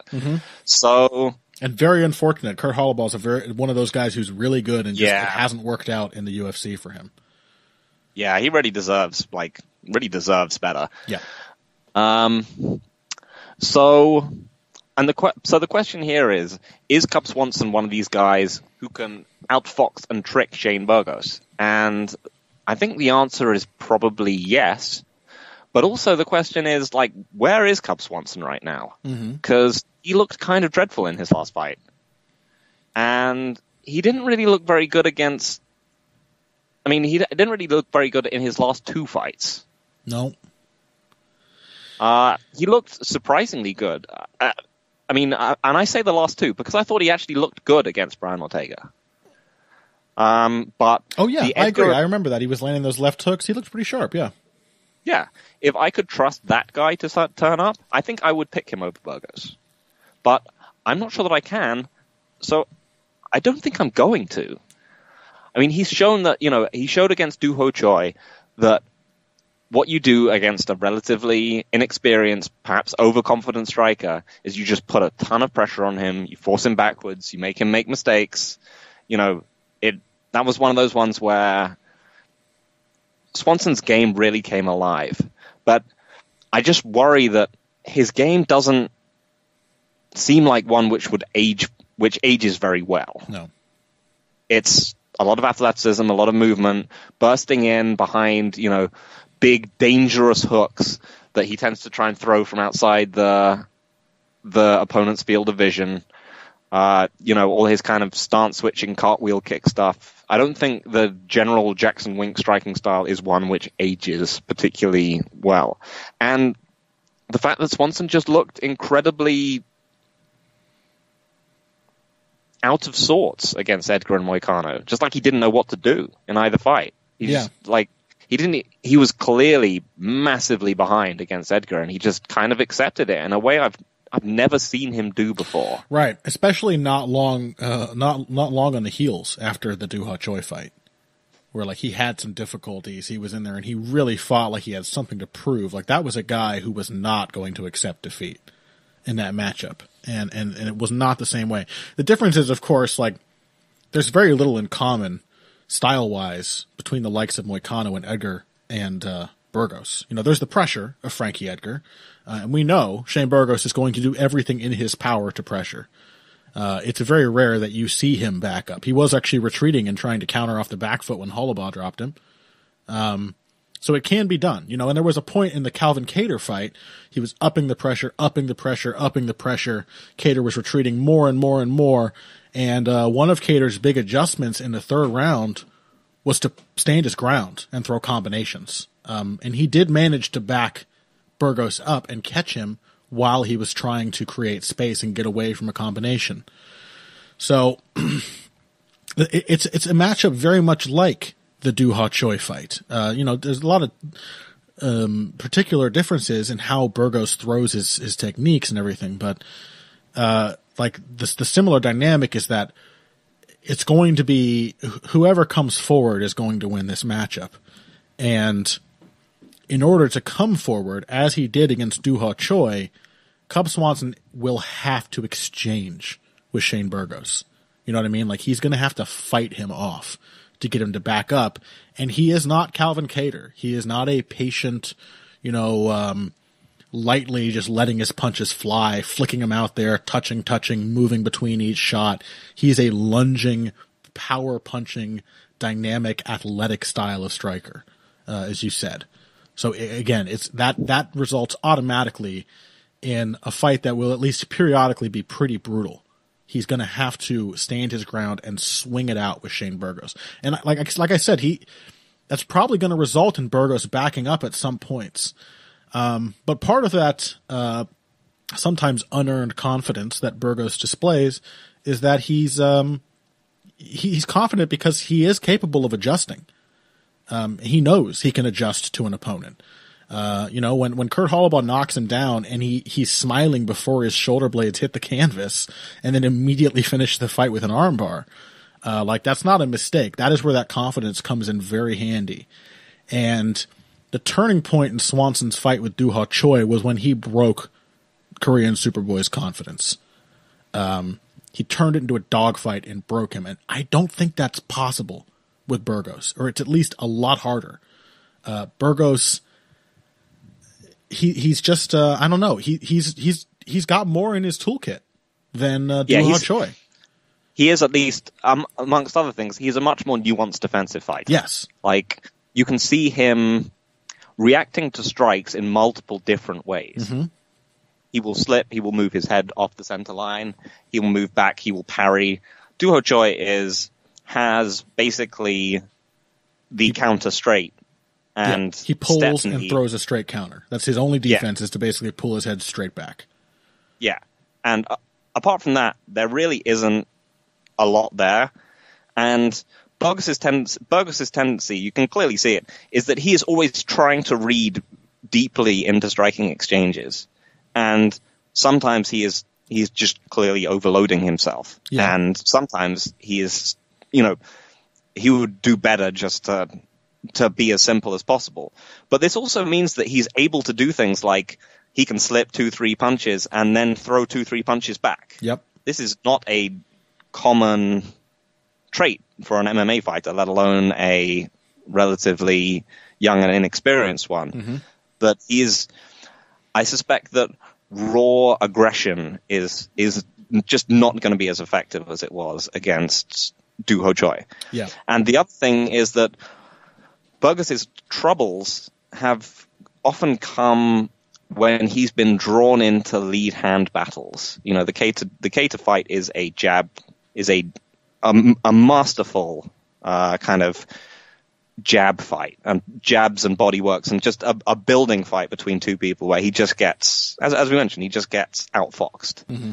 So and very unfortunate. Kurt Holobaugh is one of those guys who's really good and just it hasn't worked out in the UFC for him. Yeah, he really deserves, better. Yeah. So the question here is Cub Swanson one of these guys who can outfox and trick Shane Burgos? And I think the answer is probably yes. But also the question is, where is Cub Swanson right now? Because he looked kind of dreadful in his last fight. And he didn't really look very good against... he didn't really look very good in his last two fights. No. He looked surprisingly good. And I say the last two because I thought he actually looked good against Brian Ortega. Oh, yeah, I agree. I remember that. He was landing those left hooks. He looked pretty sharp, yeah. Yeah. If I could trust that guy to turn up, I think I would pick him over Burgos. But I'm not sure that I can, so I don't think I'm going to. He's shown that, he showed against Doo Ho Choi that what you do against a relatively inexperienced, perhaps overconfident striker is you just put a ton of pressure on him, you force him backwards, you make him make mistakes. That was one of those ones where Swanson's game really came alive. But I just worry that his game doesn't seem like one which ages very well. No. It's a lot of athleticism, a lot of movement, bursting in behind, big, dangerous hooks that he tends to try and throw from outside the opponent's field of vision. All his kind of stance switching, cartwheel kick stuff. I don't think the general Jackson Wink striking style is one which ages particularly well. And the fact that Swanson just looked incredibly out of sorts against Edgar and Moicano, just like he didn't know what to do in either fight. He just, He was clearly massively behind against Edgar, and he just kind of accepted it in a way I've never seen him do before. Right, especially not long on the heels after the Doo Ho Choi fight, where like he had some difficulties. He was in there and he really fought like he had something to prove. Like that was a guy who was not going to accept defeat in that matchup, and it was not the same way. The difference is, of course, like there's very little in common style-wise between the likes of Moicano and Edgar and Burgos. You know, there's the pressure of Frankie Edgar, and we know Shane Burgos is going to do everything in his power to pressure. It's very rare that you see him back up. He was actually retreating and trying to counter off the back foot when Holobaugh dropped him. So it can be done, you know, and there was a point in the Calvin Kattar fight, he was upping the pressure. Kattar was retreating more and more. And one of Kattar's big adjustments in the third round was to stand his ground and throw combinations. And he did manage to back Burgos up and catch him while he was trying to create space and get away from a combination. So it's a matchup very much like the Doo Ho Choi fight. You know, there's a lot of particular differences in how Burgos throws his techniques and everything, but like the similar dynamic is that it's going to be whoever comes forward is going to win this matchup. And in order to come forward, as he did against Doo Ho Choi, Cub Swanson will have to exchange with Shane Burgos. You know what I mean? Like he's going to have to fight him off to get him to back up. And he is not Calvin Kattar. He is not a patient, you know, lightly just letting his punches fly, flicking him out there, touching, moving between each shot. He's a lunging, power punching, dynamic, athletic style of striker, as you said. So again, it's that results automatically in a fight that will at least periodically be pretty brutal. He's going to have to stand his ground and swing it out with Shane Burgos. And like I said, that's probably going to result in Burgos backing up at some points. But part of that sometimes unearned confidence that Burgos displays is that he's confident because he is capable of adjusting. He knows he can adjust to an opponent. You know, when Kurt Holobaugh knocks him down and he's smiling before his shoulder blades hit the canvas and then immediately finish the fight with an armbar, like that's not a mistake. That is where that confidence comes in very handy. And the turning point in Swanson's fight with Doo Ho Choi was when he broke Korean Superboy's confidence. He turned it into a dogfight and broke him. And I don't think that's possible with Burgos, or it's at least a lot harder. Burgos, he's just I don't know, he's got more in his toolkit than Doo Ho Choi. He is, at least amongst other things, he's a much more nuanced defensive fighter. Yes, like you can see him reacting to strikes in multiple different ways. Mm-hmm. He will slip, he will move his head off the center line, he will move back, he will parry. Doo Ho Choi has basically the counter straight. And yeah, he pulls and throws a straight counter. That's his only defense, is to basically pull his head straight back. Yeah. And apart from that, there really isn't a lot there. And Burgos's tendency, you can clearly see it, is that he is always trying to read deeply into striking exchanges. And sometimes he's just clearly overloading himself. Yeah. And sometimes he is, you know, he would do better just to be as simple as possible. But this also means that he's able to do things like he can slip 2-3 punches and then throw 2-3 punches back. Yep. This is not a common trait for an MMA fighter, let alone a relatively young and inexperienced one. Mm-hmm. But I suspect that raw aggression is just not going to be as effective as it was against Doo Ho Choi. Yeah. And the other thing is that Burgos's troubles have often come when he's been drawn into lead hand battles. You know, the Kattar fight is a jab, is a masterful kind of jab fight, and jabs and body works, and just a building fight between two people where he just gets, as we mentioned, he just gets outfoxed. Mm-hmm.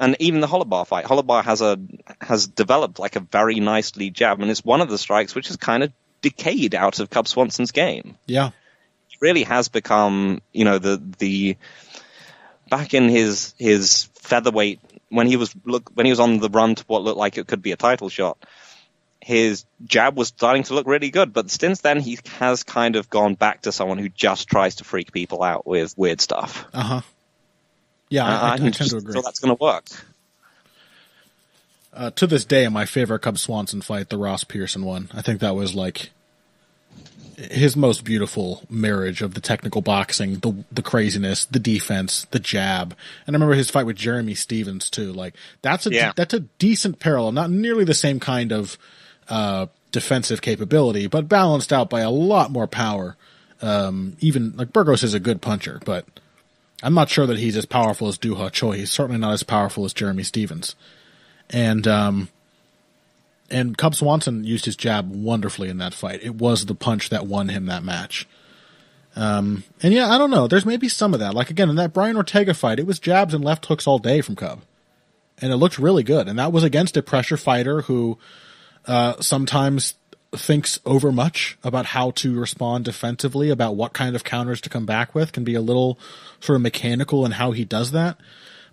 And even the Holobaugh fight, Holobaugh has developed like a very nicely jab, and it's one of the strikes which is kind of decayed out of Cub Swanson's game. Yeah. He really has become, you know, the back in his featherweight, when he was on the run to what looked like it could be a title shot, his jab was starting to look really good. But since then, he has kind of gone back to someone who just tries to freak people out with weird stuff. Uh-huh. Yeah, I tend to agree. So that's going to work. To this day, my favorite Cub Swanson fight, the Ross Pearson one, I think that was like his most beautiful marriage of the technical boxing, the craziness, the defense, the jab. And I remember his fight with Jeremy Stevens too. Like that's a decent parallel, not nearly the same kind of defensive capability, but balanced out by a lot more power. Even like Burgos is a good puncher, but I'm not sure that he's as powerful as Doo Ho Choi. He's certainly not as powerful as Jeremy Stevens. And Cub Swanson used his jab wonderfully in that fight. It was the punch that won him that match. And yeah, I don't know. There's maybe some of that. Like, again, in that Brian Ortega fight, it was jabs and left hooks all day from Cub. And it looked really good. And that was against a pressure fighter who sometimes thinks over much about how to respond defensively, about what kind of counters to come back with, can be a little sort of mechanical in how he does that.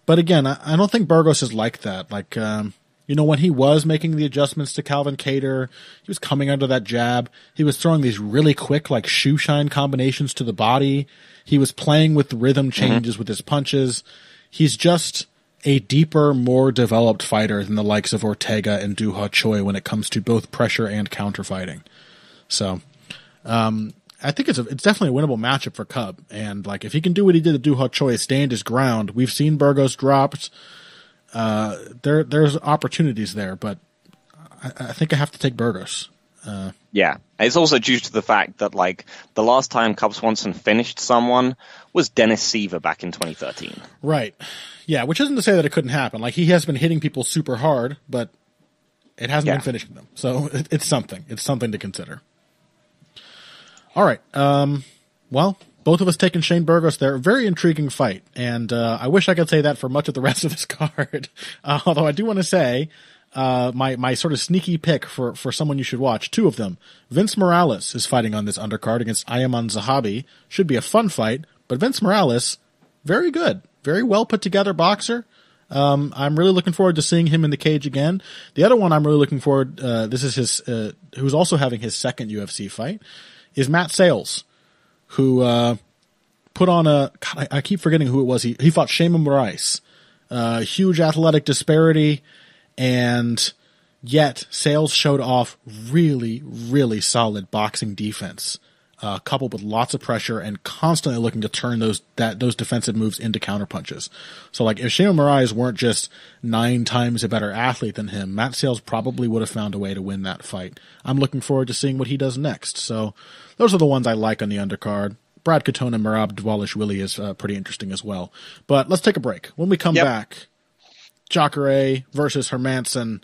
But again, I don't think Burgos is like that. Like, you know, when he was making the adjustments to Calvin Kattar, he was coming under that jab. He was throwing these really quick, like, shoe shine combinations to the body. He was playing with rhythm changes with his punches. He's just a deeper, more developed fighter than the likes of Ortega and Doo Ho Choi when it comes to both pressure and counter fighting. So, I think it's definitely a winnable matchup for Cub. And like, if he can do what he did to Doo Ho Choi, stand his ground, we've seen Burgos dropped. There's opportunities there, but I think I have to take Burgos. Yeah. It's also due to the fact that like the last time Cub Swanson finished someone was Dennis Seaver back in 2013. Right. Yeah, which isn't to say that it couldn't happen. Like, he has been hitting people super hard, but it hasn't been finishing them. So it's something. It's something to consider. All right. Well, both of us taking Shane Burgos there. Very intriguing fight. And I wish I could say that for much of the rest of this card. Although I do want to say my sort of sneaky pick for someone you should watch, two of them. Vince Morales is fighting on this undercard against Ayaman Zahabi. Should be a fun fight, but Vince Morales, very good. Very well put together boxer. I'm really looking forward to seeing him in the cage again. The other one I'm really looking forward, this is his, who's also having his second UFC fight, is Matt Sales, who, put on a, God, I keep forgetting who it was. He fought Shayman Moraes, huge athletic disparity. And yet Sales showed off really, really solid boxing defense. Coupled with lots of pressure and constantly looking to turn those defensive moves into counter punches. So like, if Shayman Moraes weren't just 9 times a better athlete than him, Matt Sales probably would have found a way to win that fight. I'm looking forward to seeing what he does next. So those are the ones I like on the undercard. Brad Katona, Merab Dvalishvili is pretty interesting as well. But let's take a break. When we come back, Jacare versus Hermansson,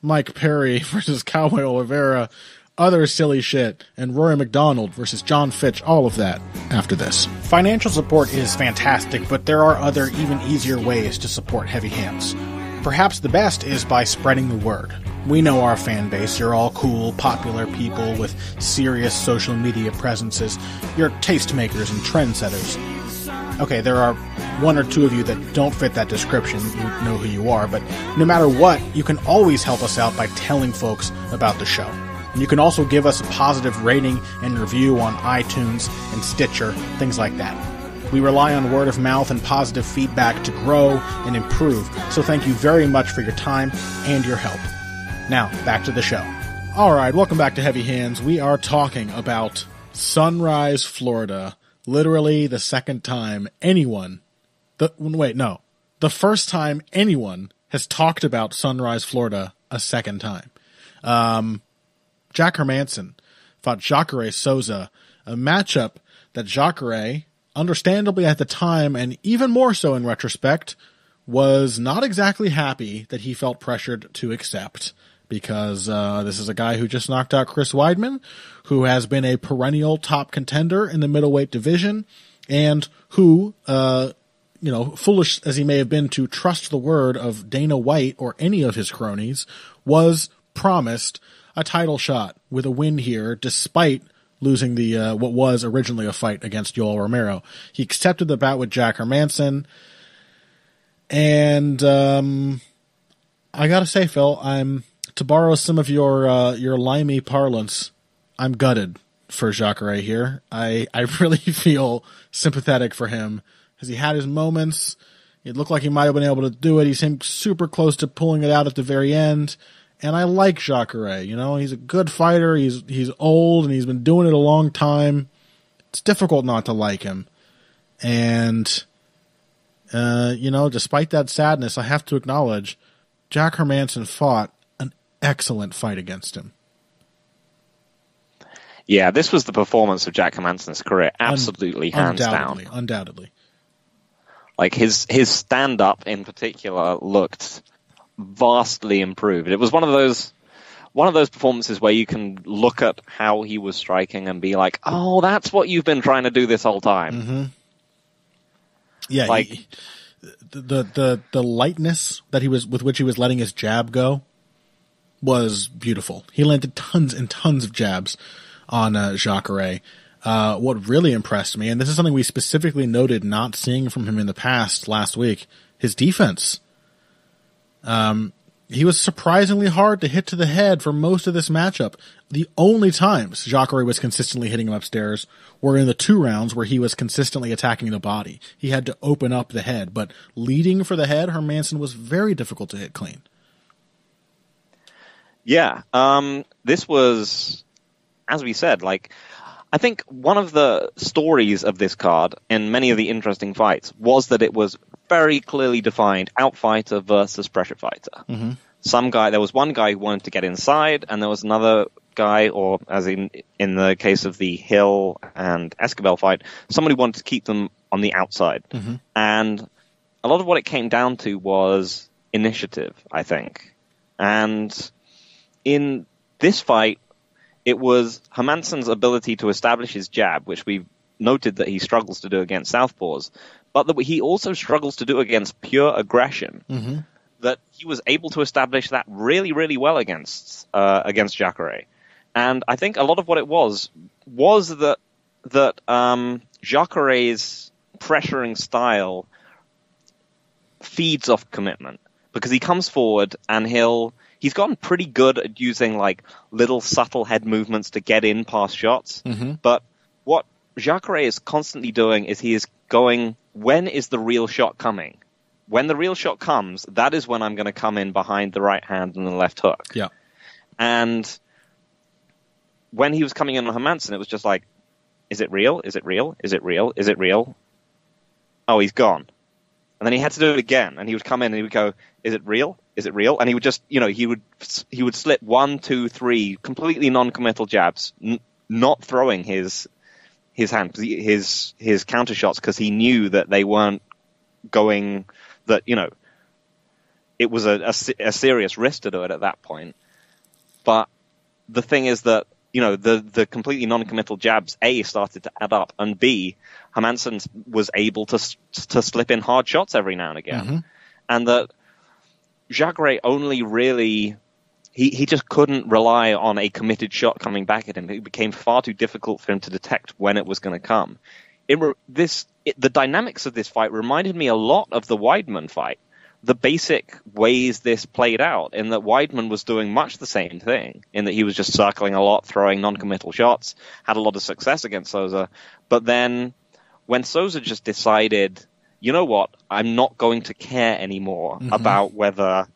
Mike Perry versus Cowboy Oliveira, other silly shit, and Rory McDonald versus John Fitch, all of that after this. Financial support is fantastic, but there are other, even easier ways to support Heavy Hands. Perhaps the best is by spreading the word. We know our fan base. You're all cool, popular people with serious social media presences. You're tastemakers and trendsetters. Okay, there are one or two of you that don't fit that description. You know who you are, but no matter what, you can always help us out by telling folks about the show. You can also give us a positive rating and review on iTunes and Stitcher, things like that. We rely on word of mouth and positive feedback to grow and improve, so thank you very much for your time and your help. Now, back to the show. All right, welcome back to Heavy Hands. We are talking about Sunrise, Florida. Literally the second time anyone... The first time anyone has talked about Sunrise, Florida a second time. Jack Hermansson fought Jacare Souza, a matchup that Jacare, understandably at the time and even more so in retrospect, was not exactly happy that he felt pressured to accept, because this is a guy who just knocked out Chris Weidman, who has been a perennial top contender in the middleweight division, and who, you know, foolish as he may have been to trust the word of Dana White or any of his cronies, was promised a title shot with a win here, despite losing the what was originally a fight against Yoel Romero. He accepted the bout with Jack Hermansson. And I got to say, Phil, I'm, to borrow some of your limey parlance, I'm gutted for Jacare here. I really feel sympathetic for him because he had his moments. It looked like he might have been able to do it. He seemed super close to pulling it out at the very end. And I like Jacare, you know, he's a good fighter. He's old and he's been doing it a long time. It's difficult not to like him. And, you know, despite that sadness, I have to acknowledge Jack Hermansson fought an excellent fight against him. Yeah, this was the performance of Jack Hermansson's career. Absolutely, hands down. Undoubtedly. Like his stand-up in particular looked vastly improved. It was one of those performances where you can look at how he was striking and be like, oh, that's what you've been trying to do this whole time. Mm-hmm. Yeah, like the lightness that he was with which he was letting his jab go was beautiful. He landed tons and tons of jabs on Jacare. What really impressed me, and this is something we specifically noted not seeing from him in the past last week, his defense. He was surprisingly hard to hit to the head for most of this matchup. The only times Jacare was consistently hitting him upstairs were in the two rounds where he was consistently attacking the body. He had to open up the head, but leading for the head, Hermansson was very difficult to hit clean. Yeah, this was, as we said, like, I think one of the stories of this card in many of the interesting fights was that it was very clearly defined outfighter versus pressure fighter. Mm-hmm. There was one guy who wanted to get inside, and there was another guy, or as in the case of the Hill and Esquivel fight, somebody wanted to keep them on the outside. Mm-hmm. And a lot of what it came down to was initiative, I think. And in this fight, it was Hermansson's ability to establish his jab, which we've noted that he struggles to do against southpaws, but that he also struggles to do against pure aggression, mm-hmm. that he was able to establish that really, really well against Jacare. And I think a lot of what it was that Jacare's pressuring style feeds off commitment, because he comes forward and he's gotten pretty good at using like little subtle head movements to get in past shots. Mm-hmm. But what Jacare is constantly doing is he is going, when is the real shot coming? When the real shot comes, that is when I'm going to come in behind the right hand and the left hook. Yeah. And when he was coming in on Hermansson, it was just like, is it real? Is it real? Is it real? Is it real? Oh, he's gone. And then he had to do it again, and he would come in and he would go, is it real? Is it real? And he would just, you know, he would slip 1, 2, 3 completely non-committal jabs, not throwing his hand, his counter shots, because he knew that they weren't going, that, you know, it was a serious risk to do it at that point. But the thing is that, you know, the completely non-committal jabs, A, started to add up, and B, Hermansson was able to slip in hard shots every now and again. Mm-hmm. And that Jacare only really, he just couldn't rely on a committed shot coming back at him. It became far too difficult for him to detect when it was going to come. The dynamics of this fight reminded me a lot of the Weidman fight, the basic ways this played out, in that Weidman was doing much the same thing, in that he was just circling a lot, throwing non-committal shots, had a lot of success against Souza. But then when Souza just decided, you know what, I'm not going to care anymore mm-hmm. about whether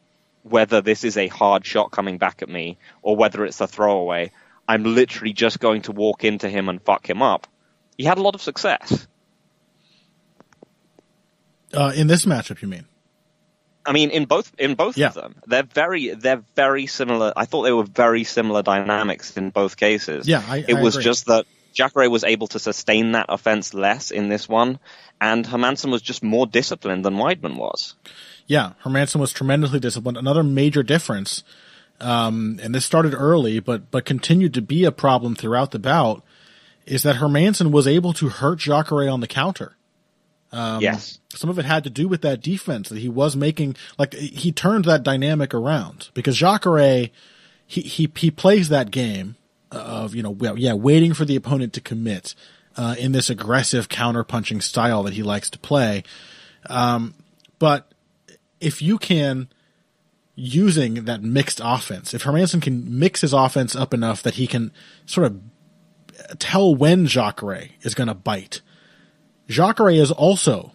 this is a hard shot coming back at me or whether it's a throwaway. I'm literally just going to walk into him and fuck him up. He had a lot of success. In this matchup, you mean? I mean, in both yeah. of them. They're very similar. I thought they were very similar dynamics in both cases. Yeah, I agree. Just that Jacare was able to sustain that offense less in this one, and Hermansson was just more disciplined than Weidman was. Yeah, Hermansson was tremendously disciplined. Another major difference, and this started early but continued to be a problem throughout the bout, is that Hermansson was able to hurt Jacare on the counter. Yes. Some of it had to do with that defense that he was making. Like, he turned that dynamic around because Jacare – he plays that game of, you know, well, yeah, waiting for the opponent to commit in this aggressive counterpunching style that he likes to play. But if you can, using that mixed offense, if Hermansson can mix his offense up enough that he can sort of tell when Jacare is going to bite, Jacare is also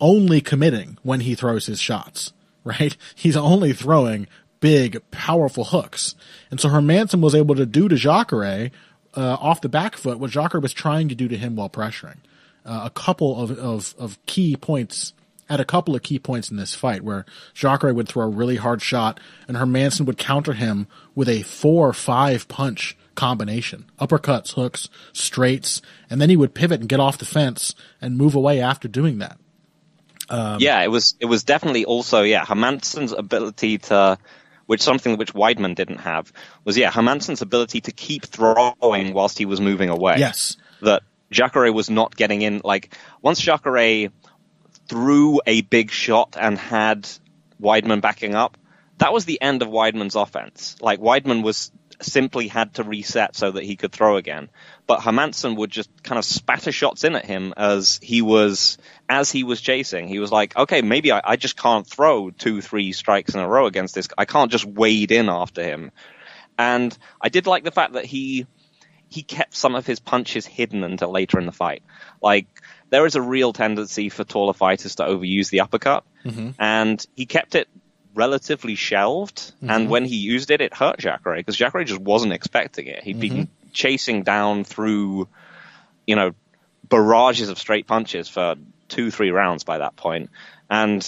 only committing when he throws his shots, right? He's only throwing big, powerful hooks. And so Hermansson was able to do to Jacare off the back foot what Jacare was trying to do to him while pressuring. A couple of key points, at a couple of key points in this fight, where Jacare would throw a really hard shot and Hermansson would counter him with a 4 or 5 punch combination. Uppercuts, hooks, straights, and then he would pivot and get off the fence and move away after doing that. Yeah, it was definitely also, yeah, Hermansson's ability to, which something which Weidman didn't have, was, yeah, Hermansson's ability to keep throwing whilst he was moving away. Yes. That Jacare was not getting in. Like, once Jacare threw a big shot and had Weidman backing up, that was the end of Weidman's offense. Like, Weidman was simply had to reset so that he could throw again. But Hermansson would just kind of spatter shots in at him as he was chasing. He was like, okay, maybe I just can't throw 2-3 strikes in a row against this. I can't just wade in after him. And I did like the fact that he kept some of his punches hidden until later in the fight. Like, there is a real tendency for taller fighters to overuse the uppercut. Mm-hmm. And he kept it relatively shelved, mm-hmm. and when he used it, it hurt Jacare, because Jacare just wasn't expecting it. He'd mm-hmm. been chasing down through, you know, barrages of straight punches for 2-3 rounds by that point, and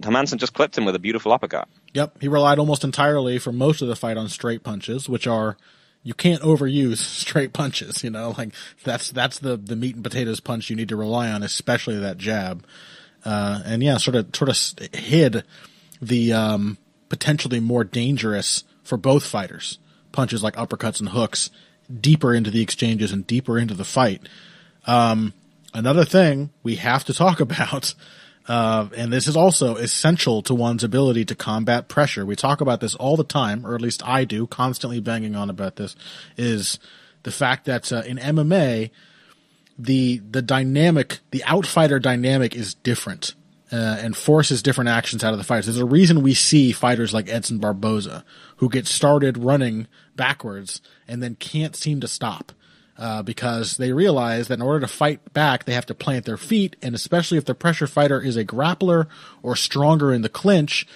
Hermansson just clipped him with a beautiful uppercut. Yep, he relied almost entirely for most of the fight on straight punches, which are, you can't overuse straight punches, you know, like that's the meat and potatoes punch you need to rely on, especially that jab. And yeah, sort of hid the potentially more dangerous for both fighters punches like uppercuts and hooks deeper into the exchanges and deeper into the fight. Another thing we have to talk about, and this is also essential to one's ability to combat pressure. We talk about this all the time, or at least I do, constantly banging on about this, is the fact that in MMA, the dynamic, the outfighter dynamic is different. And forces different actions out of the fighters. There's a reason we see fighters like Edson Barboza, who get started running backwards and then can't seem to stop, because they realize that in order to fight back, they have to plant their feet. And especially if the pressure fighter is a grappler or stronger in the clinch,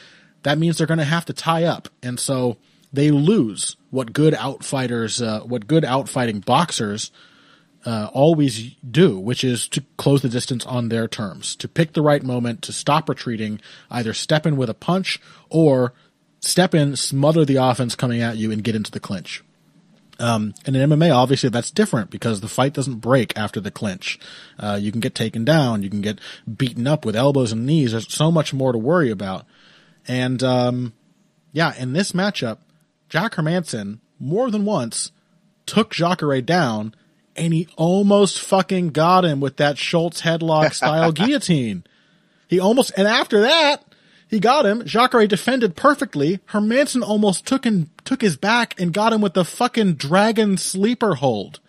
that means they're going to have to tie up. And so they lose what good outfighting boxers always do, which is to close the distance on their terms, to pick the right moment, to stop retreating, either step in with a punch or step in, smother the offense coming at you, and get into the clinch. And in MMA, obviously, that's different because the fight doesn't break after the clinch. You can get taken down. You can get beaten up with elbows and knees. There's so much more to worry about. And yeah, in this matchup, Jack Hermansson more than once took Jacare down, and he almost fucking got him with that Schultz headlock style guillotine. And after that, he got him. Jacare defended perfectly. Hermansson almost took his back and got him with the fucking dragon sleeper hold.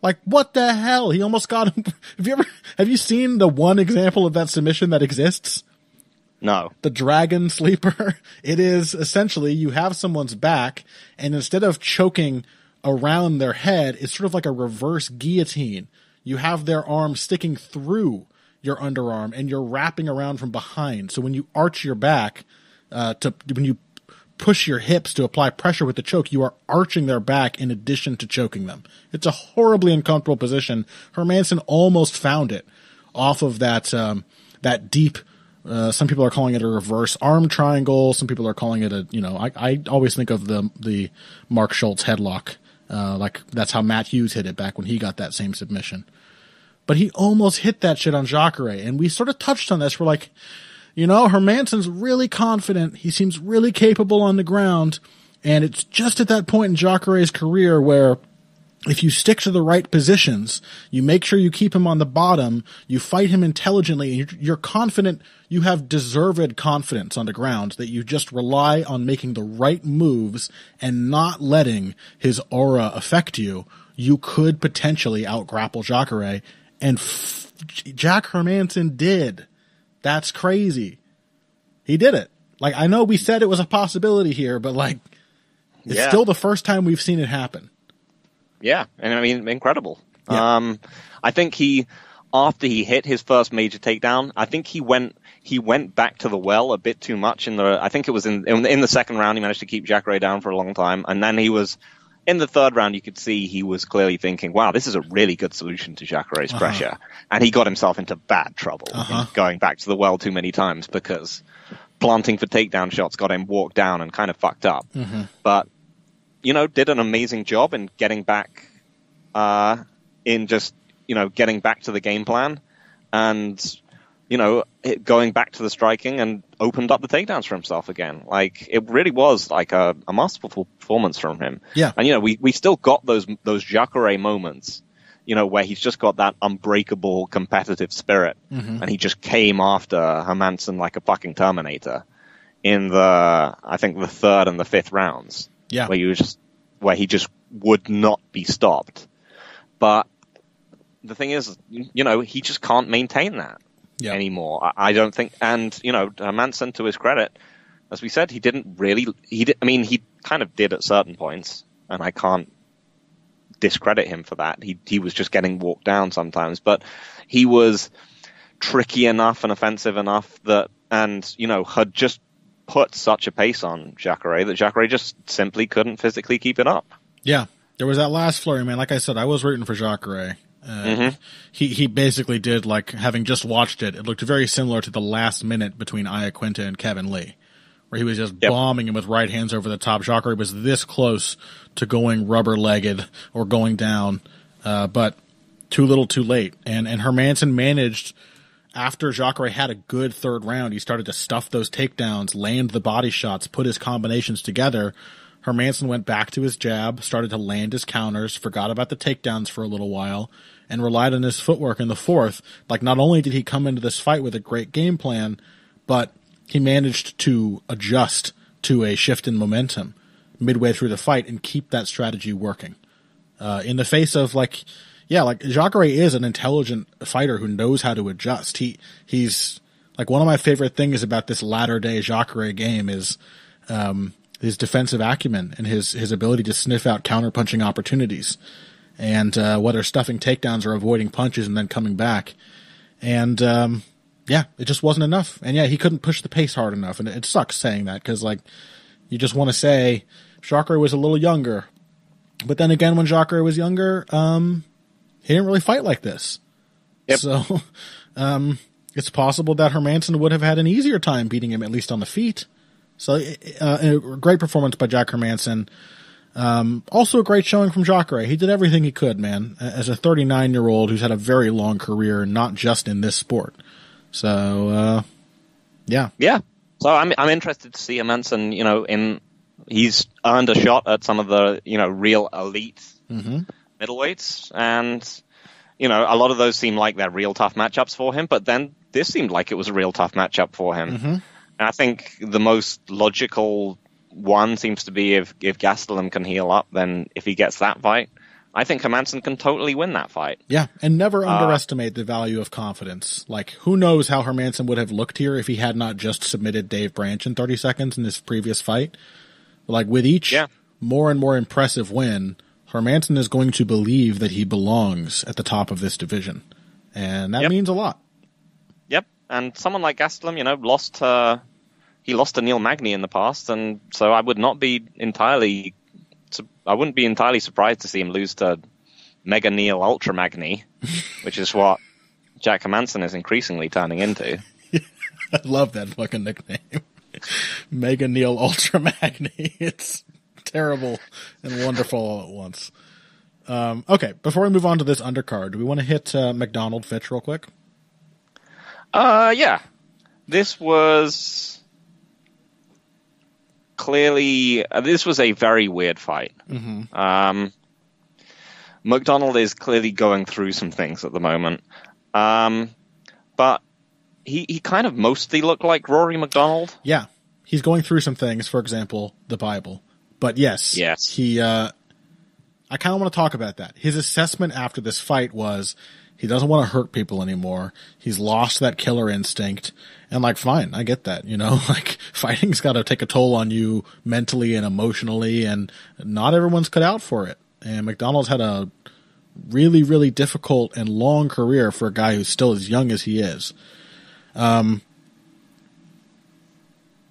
Like, what the hell? He almost got him. Have you seen the one example of that submission that exists? No. The dragon sleeper. It is essentially you have someone's back, and instead of choking around their head, it's sort of like a reverse guillotine. You have their arm sticking through your underarm and you're wrapping around from behind. So when you arch your back, when you push your hips to apply pressure with the choke, you are arching their back in addition to choking them. It's a horribly uncomfortable position. Hermansson almost found it off of that, that deep, some people are calling it a reverse arm triangle. Some people are calling it a, you know, I always think of the Mark Schultz headlock. Like that's how Matt Hughes hit it back when he got that same submission, but he almost hit that shit on Jacare. And we sort of touched on this. We're like, you know, Hermansson's really confident. He seems really capable on the ground. And it's just at that point in Jacare's career where If you stick to the right positions, you make sure you keep him on the bottom, you fight him intelligently, and you're confident, you have deserved confidence on the ground that you just rely on making the right moves and not letting his aura affect you, you could potentially outgrapple Jacare, and Jack Hermansson did. That's crazy. He did it. Like, I know we said it was a possibility here, but, like, it's still the first time we've seen it happen. Yeah, and I mean, incredible. Yeah. I think he, after he hit his first major takedown, I think he went back to the well a bit too much. I think it was in the second round, he managed to keep Jacare down for a long time, and then he was in the third round. You could see he was clearly thinking, "Wow, this is a really good solution to Jacare's pressure," and he got himself into bad trouble going back to the well too many times because planting for takedown shots got him walked down and kind of fucked up, but. You know, did an amazing job in getting back, getting back to the game plan and, you know, going back to the striking and opened up the takedowns for himself again. Like, it really was like a masterful performance from him. Yeah. And, you know, we still got those Jacare moments, you know, where he's just got that unbreakable competitive spirit and he just came after Hermansson like a fucking Terminator in the third and the fifth rounds. Yeah, where he just would not be stopped. But the thing is, you know, he just can't maintain that anymore. I don't think, and you know, Hermansson, to his credit, as we said, he didn't really. He kind of did at certain points, and I can't discredit him for that. He was just getting walked down sometimes, but he was tricky enough and offensive enough had just put such a pace on Jacare that Jacare just simply couldn't physically keep it up. Yeah, there was that last flurry, man. Like I said, I was rooting for Jacare. He basically did, like, having just watched it, it looked very similar to the last minute between Iaquinta and Kevin Lee, where he was just bombing him with right hands over the top. Jacare was this close to going rubber-legged or going down, but too little too late. And Hermansson managed... After Jacare had a good third round, he started to stuff those takedowns, land the body shots, put his combinations together. Hermansson went back to his jab, started to land his counters, forgot about the takedowns for a little while, and relied on his footwork in the fourth. Like, not only did he come into this fight with a great game plan, but he managed to adjust to a shift in momentum midway through the fight and keep that strategy working. In the face of, like... Yeah, like, Jacare is an intelligent fighter who knows how to adjust. He's like, one of my favorite things about this latter-day Jacare game is his defensive acumen and his ability to sniff out counterpunching opportunities and whether stuffing takedowns or avoiding punches and then coming back. And, it just wasn't enough. And, he couldn't push the pace hard enough. And it sucks saying that because, like, you just want to say Jacare was a little younger. But then again, when Jacare was younger he didn't really fight like this. Yep. So it's possible that Hermansson would have had an easier time beating him, at least on the feet. So a great performance by Jack Hermansson. Also a great showing from Jacare. He did everything he could, man, as a 39-year-old who's had a very long career, not just in this sport. So, yeah. Yeah. So I'm interested to see Hermansson, you know, he's earned a shot at some of the, you know, real elite middleweights, and you know, a lot of those seem like they're real tough matchups for him, but then this seemed like it was a real tough matchup for him. And I think the most logical one seems to be if Gastelum can heal up, then if he gets that fight, I think Hermansson can totally win that fight. Yeah, and never underestimate the value of confidence. Like, who knows how Hermansson would have looked here if he had not just submitted Dave Branch in 30 seconds in his previous fight. Like, with each more and more impressive win, Hermansson is going to believe that he belongs at the top of this division, and that means a lot. Yep, and someone like Gastelum, you know, he lost to Neil Magny in the past, and so I wouldn't be entirely surprised to see him lose to Mega Neil Ultra Magny, which is what Jack Hermansson is increasingly turning into. I love that fucking nickname, Mega Neil Ultra Magny. It's terrible and wonderful all at once. Okay, before we move on to this undercard, do we want to hit McDonald Fitch real quick? Yeah. This was clearly a very weird fight. McDonald is clearly going through some things at the moment. But he kind of mostly looked like Rory McDonald. Yeah. He's going through some things, for example, the Bible. But yes. He I kind of want to talk about that. His assessment after this fight was he doesn't want to hurt people anymore. He's lost that killer instinct. And, like, fine, I get that, you know? Like, fighting's got to take a toll on you mentally and emotionally, and not everyone's cut out for it. And McDonald's had a really, really difficult and long career for a guy who's still as young as he is.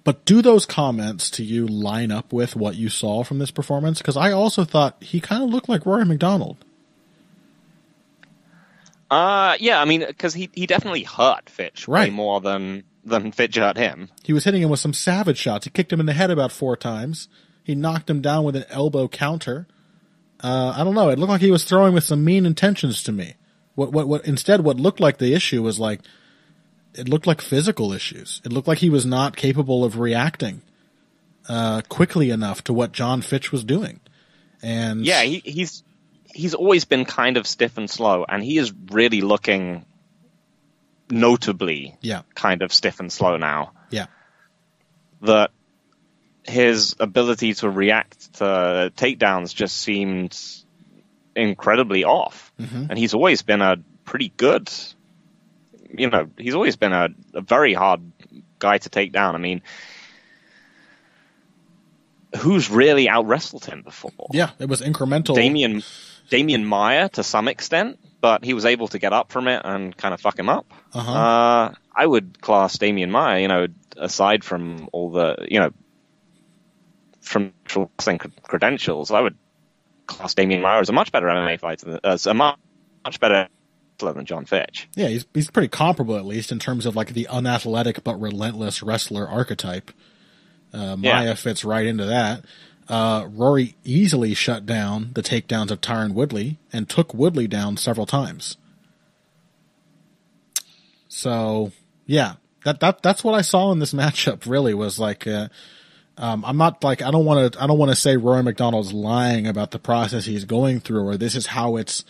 But do those comments to you line up with what you saw from this performance? Because I also thought he kind of looked like Rory McDonald. Yeah, I mean, because he definitely hurt Fitch way more than Fitch hurt him. He was hitting him with some savage shots. He kicked him in the head about 4 times. He knocked him down with an elbow counter. I don't know. It looked like he was throwing with some mean intentions to me. Instead, what looked like the issue was like, it looked like physical issues. It looked like he was not capable of reacting quickly enough to what John Fitch was doing. And yeah, he's always been kind of stiff and slow, and he is really looking notably kind of stiff and slow now. Yeah. That his ability to react to takedowns just seemed incredibly off. Mm-hmm. And he's always been a pretty good, you know, he's always been a very hard guy to take down. I mean, who's really out-wrestled him before? Yeah, it was incremental. Demian Maia to some extent, but he was able to get up from it and kind of fuck him up. Uh-huh. I would class Demian Maia, you know, aside from all the, you know, from credentials, I would class Demian Maia as a much better MMA fighter, as a much better wrestler than John Fitch. Yeah, he's pretty comparable, at least, in terms of like the unathletic but relentless wrestler archetype. Maia fits right into that. Rory easily shut down the takedowns of Tyron Woodley and took Woodley down several times. So yeah, that's what I saw in this matchup. Really was like, I'm not like I don't want to say Rory McDonald's lying about the process he's going through, or this is how it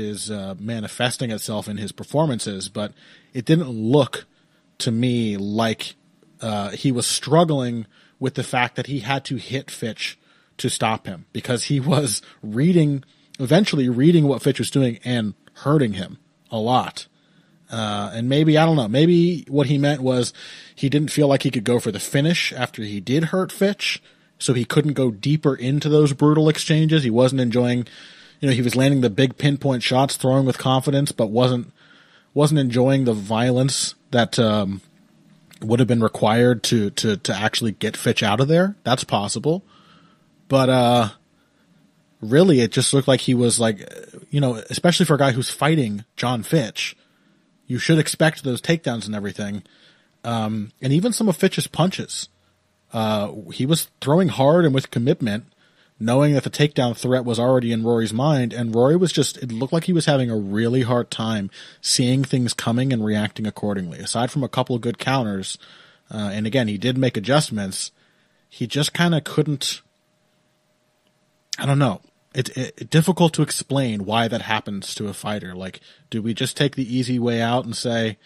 is manifesting itself in his performances, but it didn't look to me like. He was struggling with the fact that he had to hit Fitch to stop him, because he was eventually reading what Fitch was doing and hurting him a lot. And maybe, I don't know, maybe what he meant was he didn't feel like he could go for the finish after he did hurt Fitch. So he couldn't go deeper into those brutal exchanges. He wasn't enjoying, you know, he was landing the big pinpoint shots, throwing with confidence, but wasn't enjoying the violence that, would have been required to actually get Fitch out of there. That's possible. But really, it just looked like he was like, you know, especially for a guy who's fighting John Fitch, you should expect those takedowns and everything. And even some of Fitch's punches. He was throwing hard and with commitment, knowing that the takedown threat was already in Rory's mind. And Rory was just, it looked like he was having a really hard time seeing things coming and reacting accordingly. Aside from a couple of good counters, and again, he did make adjustments, he just kind of couldn't, I don't know. It's difficult to explain why that happens to a fighter. Like, do we just take the easy way out and say,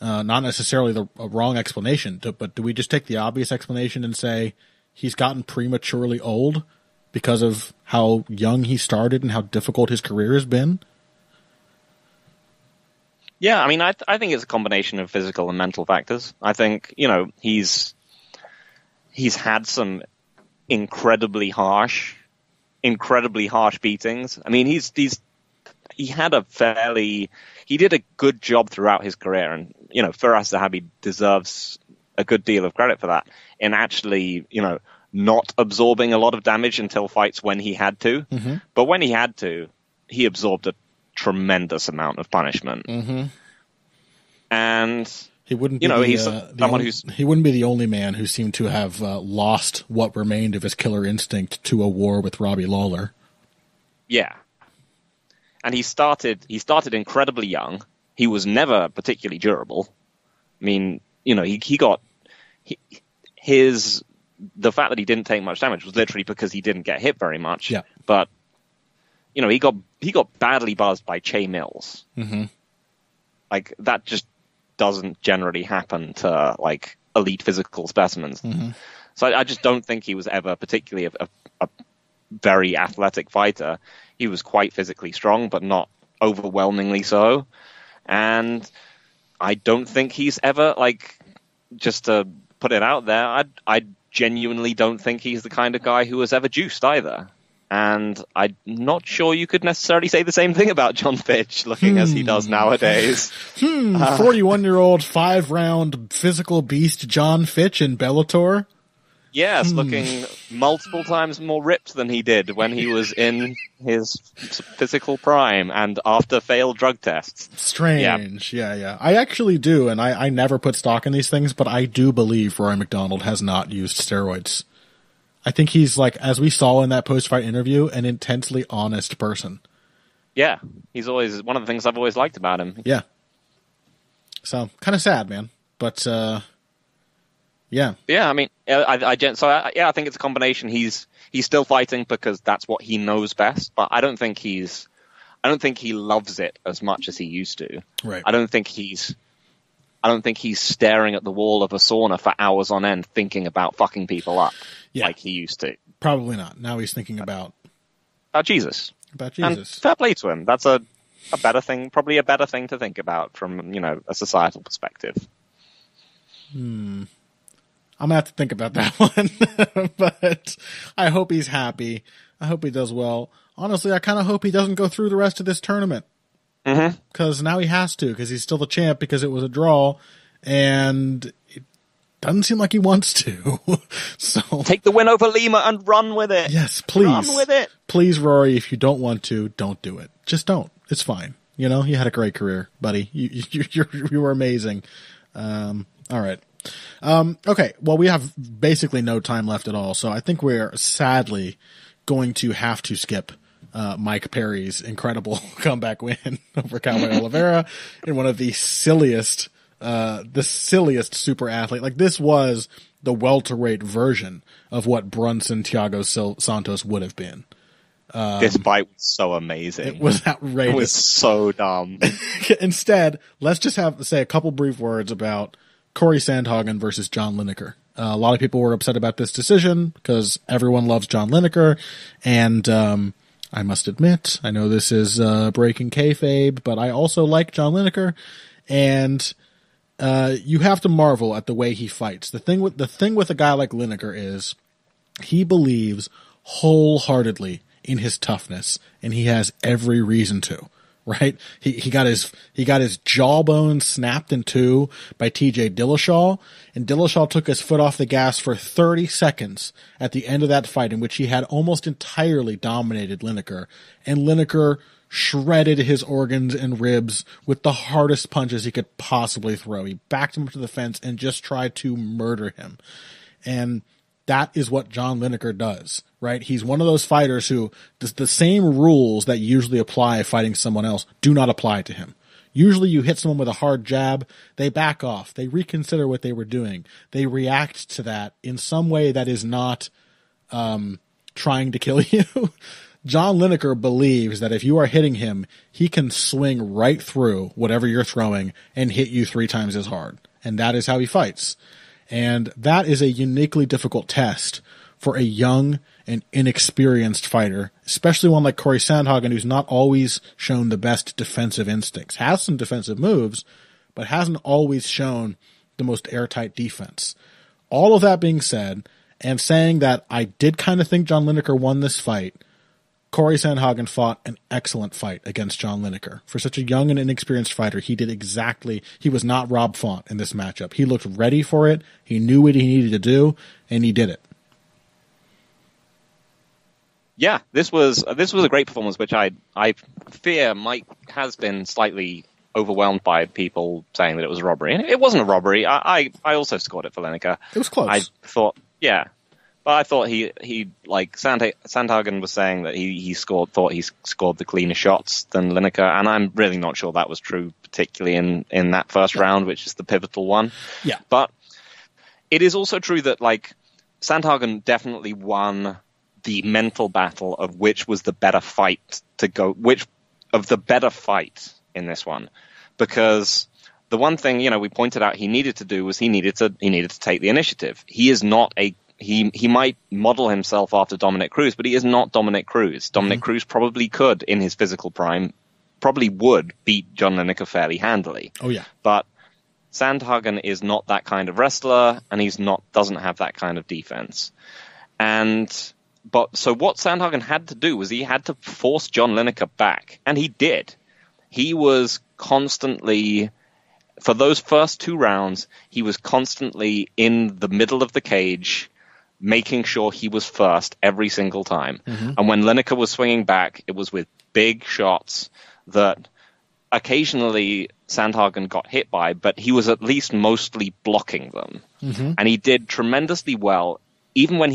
not necessarily a wrong explanation, but do we just take the obvious explanation and say, he's gotten prematurely old because of how young he started and how difficult his career has been? Yeah, I mean, I think it's a combination of physical and mental factors. I think, you know, he's had some incredibly harsh beatings. I mean, he did a good job throughout his career, and, you know, Firas Zahabi deserves a good deal of credit for that, in actually, you know, not absorbing a lot of damage until fights when he had to. Mm-hmm. But when he had to, he absorbed a tremendous amount of punishment. Mm-hmm. And he wouldn't be, you know, he wouldn't be the only man who seemed to have lost what remained of his killer instinct to a war with Robbie Lawler. Yeah. And he started incredibly young. He was never particularly durable. I mean, you know, the fact that he didn't take much damage was literally because he didn't get hit very much. Yeah. But you know, he got badly buzzed by Che Mills. Mm-hmm. Like, that just doesn't generally happen to, like, elite physical specimens. Mm-hmm. So I just don't think he was ever particularly a very athletic fighter. He was quite physically strong, but not overwhelmingly so. And I don't think he's ever, like, just to put it out there, I genuinely don't think he's the kind of guy who was ever juiced either. And I'm not sure you could necessarily say the same thing about John Fitch, looking as he does nowadays. 41-year-old, 5-round physical beast John Fitch in Bellator. Yes, looking multiple times more ripped than he did when he was in his physical prime and after failed drug tests. Strange. Yeah. I actually do, and I never put stock in these things, but I do believe Rory McDonald has not used steroids. I think he's, like, as we saw in that post-fight interview, an intensely honest person. Yeah, he's always one of the things I've always liked about him. Yeah. So, kind of sad, man. But, yeah. Yeah, I mean, I think it's a combination. He's still fighting because that's what he knows best, but I don't think he loves it as much as he used to. Right. I don't think he's staring at the wall of a sauna for hours on end thinking about fucking people up like he used to. Probably not. Now he's thinking about Jesus. About Jesus. And fair play to him. That's a better thing, probably a better thing to think about from, you know, a societal perspective. I'm going to have to think about that one. But I hope he's happy. I hope he does well. Honestly, I kind of hope he doesn't go through the rest of this tournament. Because now he has to, because he's still the champ, because it was a draw, and it doesn't seem like he wants to. So take the win over Lima and run with it. Yes, please. Run with it. Please, Rory, if you don't want to, don't do it. Just don't. It's fine. You know, you had a great career, buddy. You were amazing. All right. Okay, well, we have basically no time left at all, so I think we're sadly going to have to skip Mike Perry's incredible comeback win over Cowboy Oliveira in one of the silliest super athlete. Like, this was the welterweight version of what Brunson Thiago Santos would have been. This fight was so amazing. It was outrageous. It was so dumb. Instead, let's just say a couple brief words about Corey Sandhagen versus John Lineker. A lot of people were upset about this decision because everyone loves John Lineker, and, I must admit, I know this is breaking kayfabe, but I also like John Lineker, and you have to marvel at the way he fights. The thing with a guy like Lineker is he believes wholeheartedly in his toughness, and he has every reason to. Right? He got his jawbone snapped in two by T.J. Dillashaw, and Dillashaw took his foot off the gas for 30 seconds at the end of that fight, in which he had almost entirely dominated Lineker, and Lineker shredded his organs and ribs with the hardest punches he could possibly throw. He backed him to the fence and just tried to murder him. And that is what John Lineker does, right? He's one of those fighters who the same rules that usually apply fighting someone else do not apply to him. Usually you hit someone with a hard jab, they back off, they reconsider what they were doing, they react to that in some way that is not trying to kill you. John Lineker believes that if you are hitting him, he can swing right through whatever you're throwing and hit you 3 times as hard. And that is how he fights. And that is a uniquely difficult test for a young and inexperienced fighter, especially one like Corey Sandhagen, who's not always shown the best defensive instincts, has some defensive moves, but hasn't always shown the most airtight defense. All of that being said, and saying that I did kind of think John Lineker won this fight, Corey Sandhagen fought an excellent fight against John Lineker. For such a young and inexperienced fighter, he was not Rob Font in this matchup. He looked ready for it. He knew what he needed to do, and he did it. Yeah, this was a great performance, which I fear Mike has been slightly overwhelmed by people saying that it was a robbery. And it wasn't a robbery. I also scored it for Lineker. It was close. I thought, yeah. But I thought Sandhagen was saying that he scored the cleaner shots than Lineker, and I'm really not sure that was true, particularly in that first round, which is the pivotal one. Yeah. But it is also true that, like, Sandhagen definitely won the mental battle of which was the better fight to go, which of the better fight in this one, because the one thing, you know, we pointed out he needed to do was he needed to take the initiative. He is not a he might model himself after Dominic Cruz, but he is not Dominic Cruz. Dominic mm-hmm. Cruz probably could, in his physical prime, probably would beat John Lineker fairly handily. Oh yeah, but Sandhagen is not that kind of wrestler, and he's not doesn't have that kind of defense. So what Sandhagen had to do was he had to force John Lineker back, and he did. He was constantly, for those first two rounds, he was constantly in the middle of the cage, making sure he was first every single time. Mm-hmm. And when Lineker was swinging back, it was with big shots that occasionally Sandhagen got hit by, but he was at least mostly blocking them. Mm-hmm. And he did tremendously well, even when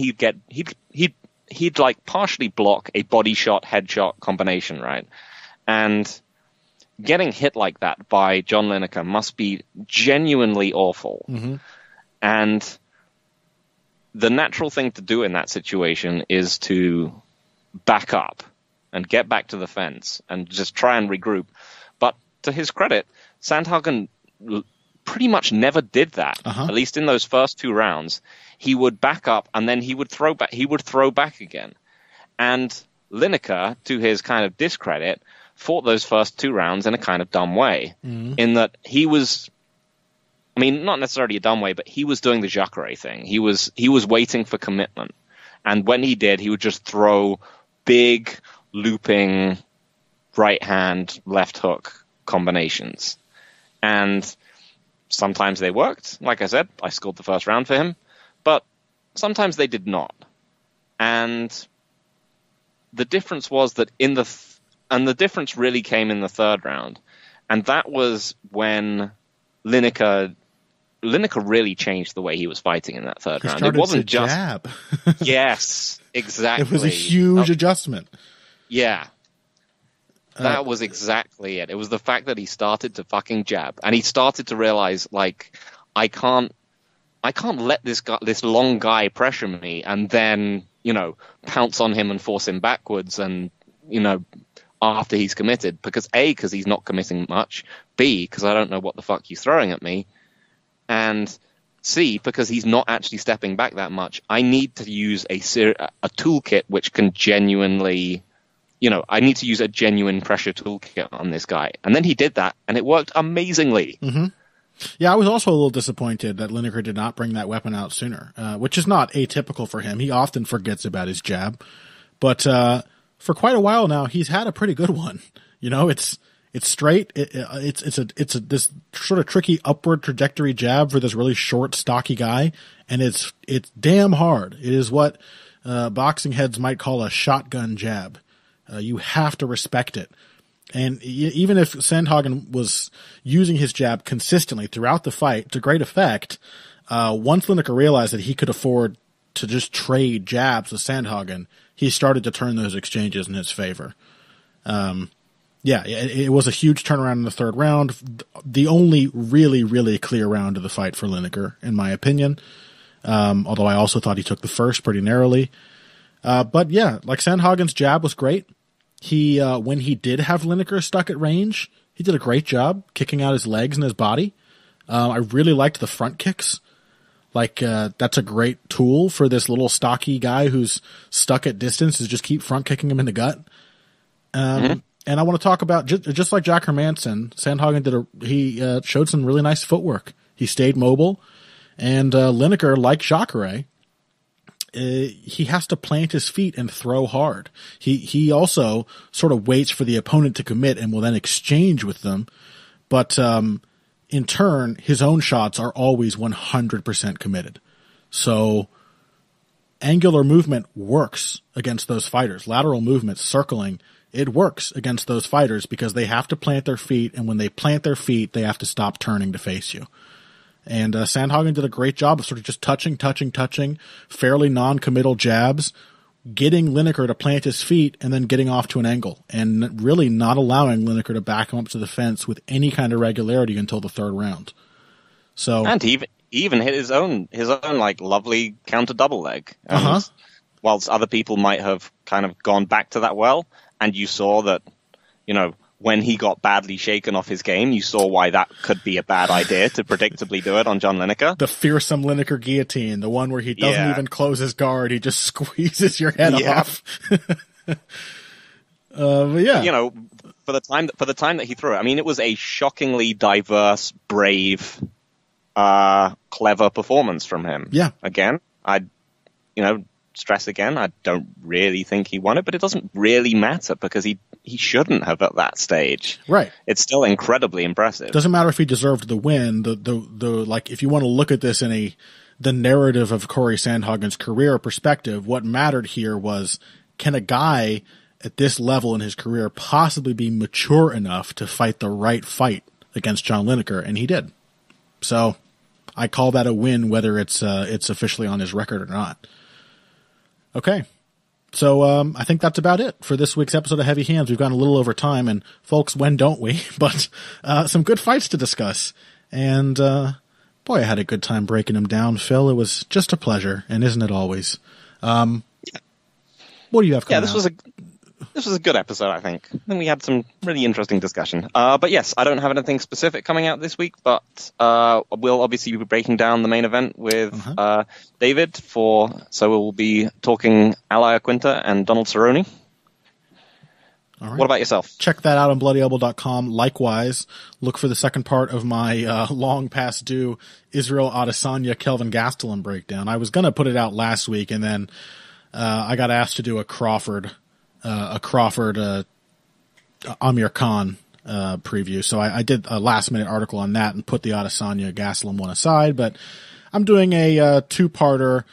he'd like partially block a body shot, headshot combination, right? And getting hit like that by John Lineker must be genuinely awful. Mm-hmm. And the natural thing to do in that situation is to back up and get back to the fence and just try and regroup. But to his credit, Sandhagen pretty much never did that. Uh-huh. At least in those first two rounds, he would back up and then he would throw back again. And Lineker, to his kind of discredit, fought those first two rounds in a kind of dumb way, mm-hmm. in that he was, I mean, not necessarily a dumb way, but he was doing the Jacare thing. He was waiting for commitment. And when he did, he would just throw big looping right hand, left hook combinations. And sometimes they worked. Like I said, I scored the first round for him, but sometimes they did not. And the difference was that the difference really came in the third round. And that was when Lineker really changed the way he was fighting in that third round. It wasn't just jab. Yes, exactly. It was a huge adjustment. Yeah. That was exactly it. It was the fact that he started to fucking jab, and he started to realize, like, I can't let this long guy pressure me and then, you know, pounce on him and force him backwards and, you know, after he's committed, because A, because he's not committing much, B, because I don't know what the fuck he's throwing at me, and C, because he's not actually stepping back that much. I need to use a toolkit which can genuinely, you know, I need to use a genuine pressure toolkit on this guy. And then he did that, and it worked amazingly. Mm-hmm. Yeah, I was also a little disappointed that Lineker did not bring that weapon out sooner, which is not atypical for him. He often forgets about his jab, but for quite a while now, he's had a pretty good one. You know, it's straight. It's this sort of tricky upward trajectory jab for this really short, stocky guy, and it's damn hard. It is what boxing heads might call a shotgun jab. You have to respect it. And even if Sandhagen was using his jab consistently throughout the fight to great effect, once Lineker realized that he could afford to just trade jabs with Sandhagen, he started to turn those exchanges in his favor. It was a huge turnaround in the third round. The only really, really clear round of the fight for Lineker, in my opinion. Although I also thought he took the first pretty narrowly. But yeah, like, Sandhagen's jab was great. He, when he did have Lineker stuck at range, he did a great job kicking out his legs and his body. I really liked the front kicks. Like, that's a great tool for this little stocky guy who's stuck at distance, is just keep front kicking him in the gut. Mm-hmm. And I want to talk about, just like Jack Hermansson, Sandhagen showed some really nice footwork. He stayed mobile, and Lineker, like Jacare, he has to plant his feet and throw hard. He also sort of waits for the opponent to commit and will then exchange with them. But in turn, his own shots are always 100% committed. So angular movement works against those fighters. Lateral movement, circling, it works against those fighters because they have to plant their feet. And when they plant their feet, they have to stop turning to face you. And Sandhagen did a great job of sort of just touching, fairly non-committal jabs, getting Lineker to plant his feet and then getting off to an angle, and really not allowing Lineker to back him up to the fence with any kind of regularity until the third round. So, and he even hit his own like lovely counter double leg. Uh-huh. whilst other people might have kind of gone back to that well. And you saw that, you know, when he got badly shaken off his game, you saw why that could be a bad idea to predictably do it on John Lineker. The fearsome Lineker guillotine, the one where he doesn't even close his guard. He just squeezes your head off. But yeah, you know, for the time that he threw it, I mean, it was a shockingly diverse, brave, clever performance from him. Yeah. Again, I don't really think he won it, but it doesn't really matter because he shouldn't have at that stage. Right. It's still incredibly impressive. Doesn't matter if he deserved the win. Like, if you want to look at this in the narrative of Corey Sandhagen's career perspective, what mattered here was, can a guy at this level in his career possibly be mature enough to fight the right fight against John Lineker? And he did. So I call that a win, whether it's officially on his record or not. Okay. So I think that's about it for this week's episode of Heavy Hands. We've gone a little over time, and folks, when don't we? But some good fights to discuss. And boy, I had a good time breaking them down, Phil. It was just a pleasure, and isn't it always? What do you have coming out? This was a good episode, I think. I think we had some really interesting discussion. But yes, I don't have anything specific coming out this week, but we'll obviously be breaking down the main event with David. So we'll be talking Al Iaquinta and Donald Cerrone. All right. What about yourself? Check that out on bloodyelbow.com. Likewise, look for the second part of my long past due Israel Adesanya Kelvin Gastelum breakdown. I was going to put it out last week, and then I got asked to do a Crawford Amir Khan preview. So I did a last-minute article on that and put the Adesanya Gastelum one aside. But I'm doing a two-parter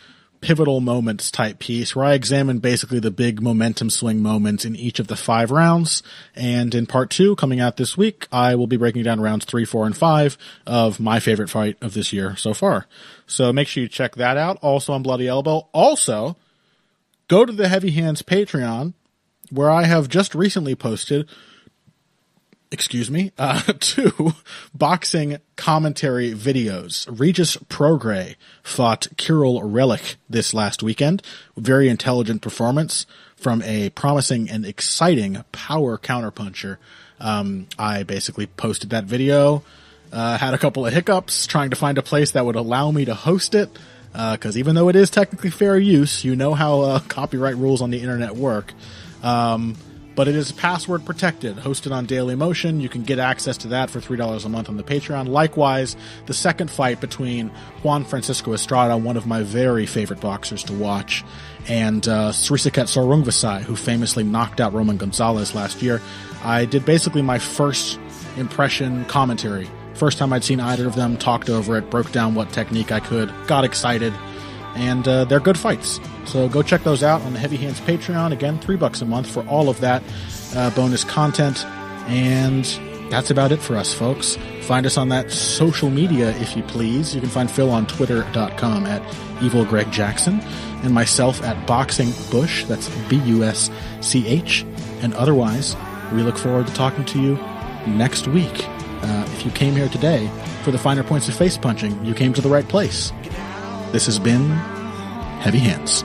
pivotal moments type piece where I examine basically the big momentum swing moments in each of the 5 rounds. And in part 2, coming out this week, I will be breaking down rounds 3, 4, and 5 of my favorite fight of this year so far. So make sure you check that out. Also on Bloody Elbow. Also, go to the Heavy Hands Patreon, where I have just recently posted, two boxing commentary videos. Regis Prograis fought Kirill Relich this last weekend. Very intelligent performance from a promising and exciting power counterpuncher. I basically posted that video, had a couple of hiccups trying to find a place that would allow me to host it. Because even though it is technically fair use, you know how copyright rules on the internet work. But it is password protected, hosted on Dailymotion. You can get access to that for $3 a month on the Patreon. Likewise, the second fight between Juan Francisco Estrada, one of my very favorite boxers to watch, and Srisaket Sorungvisai, who famously knocked out Roman Gonzalez last year. I did basically my first impression commentary. First time I'd seen either of them, talked over it, broke down what technique I could, got excited, and they're good fights. So go check those out on the Heavy Hands Patreon. Again, $3 a month for all of that bonus content. And that's about it for us, folks. Find us on that social media, if you please. You can find Phil on twitter.com @EvilGregJackson and myself @BoxingBush. That's BUSCH. And otherwise, we look forward to talking to you next week. If you came here today for the finer points of face punching, you came to the right place. This has been Heavy Hands.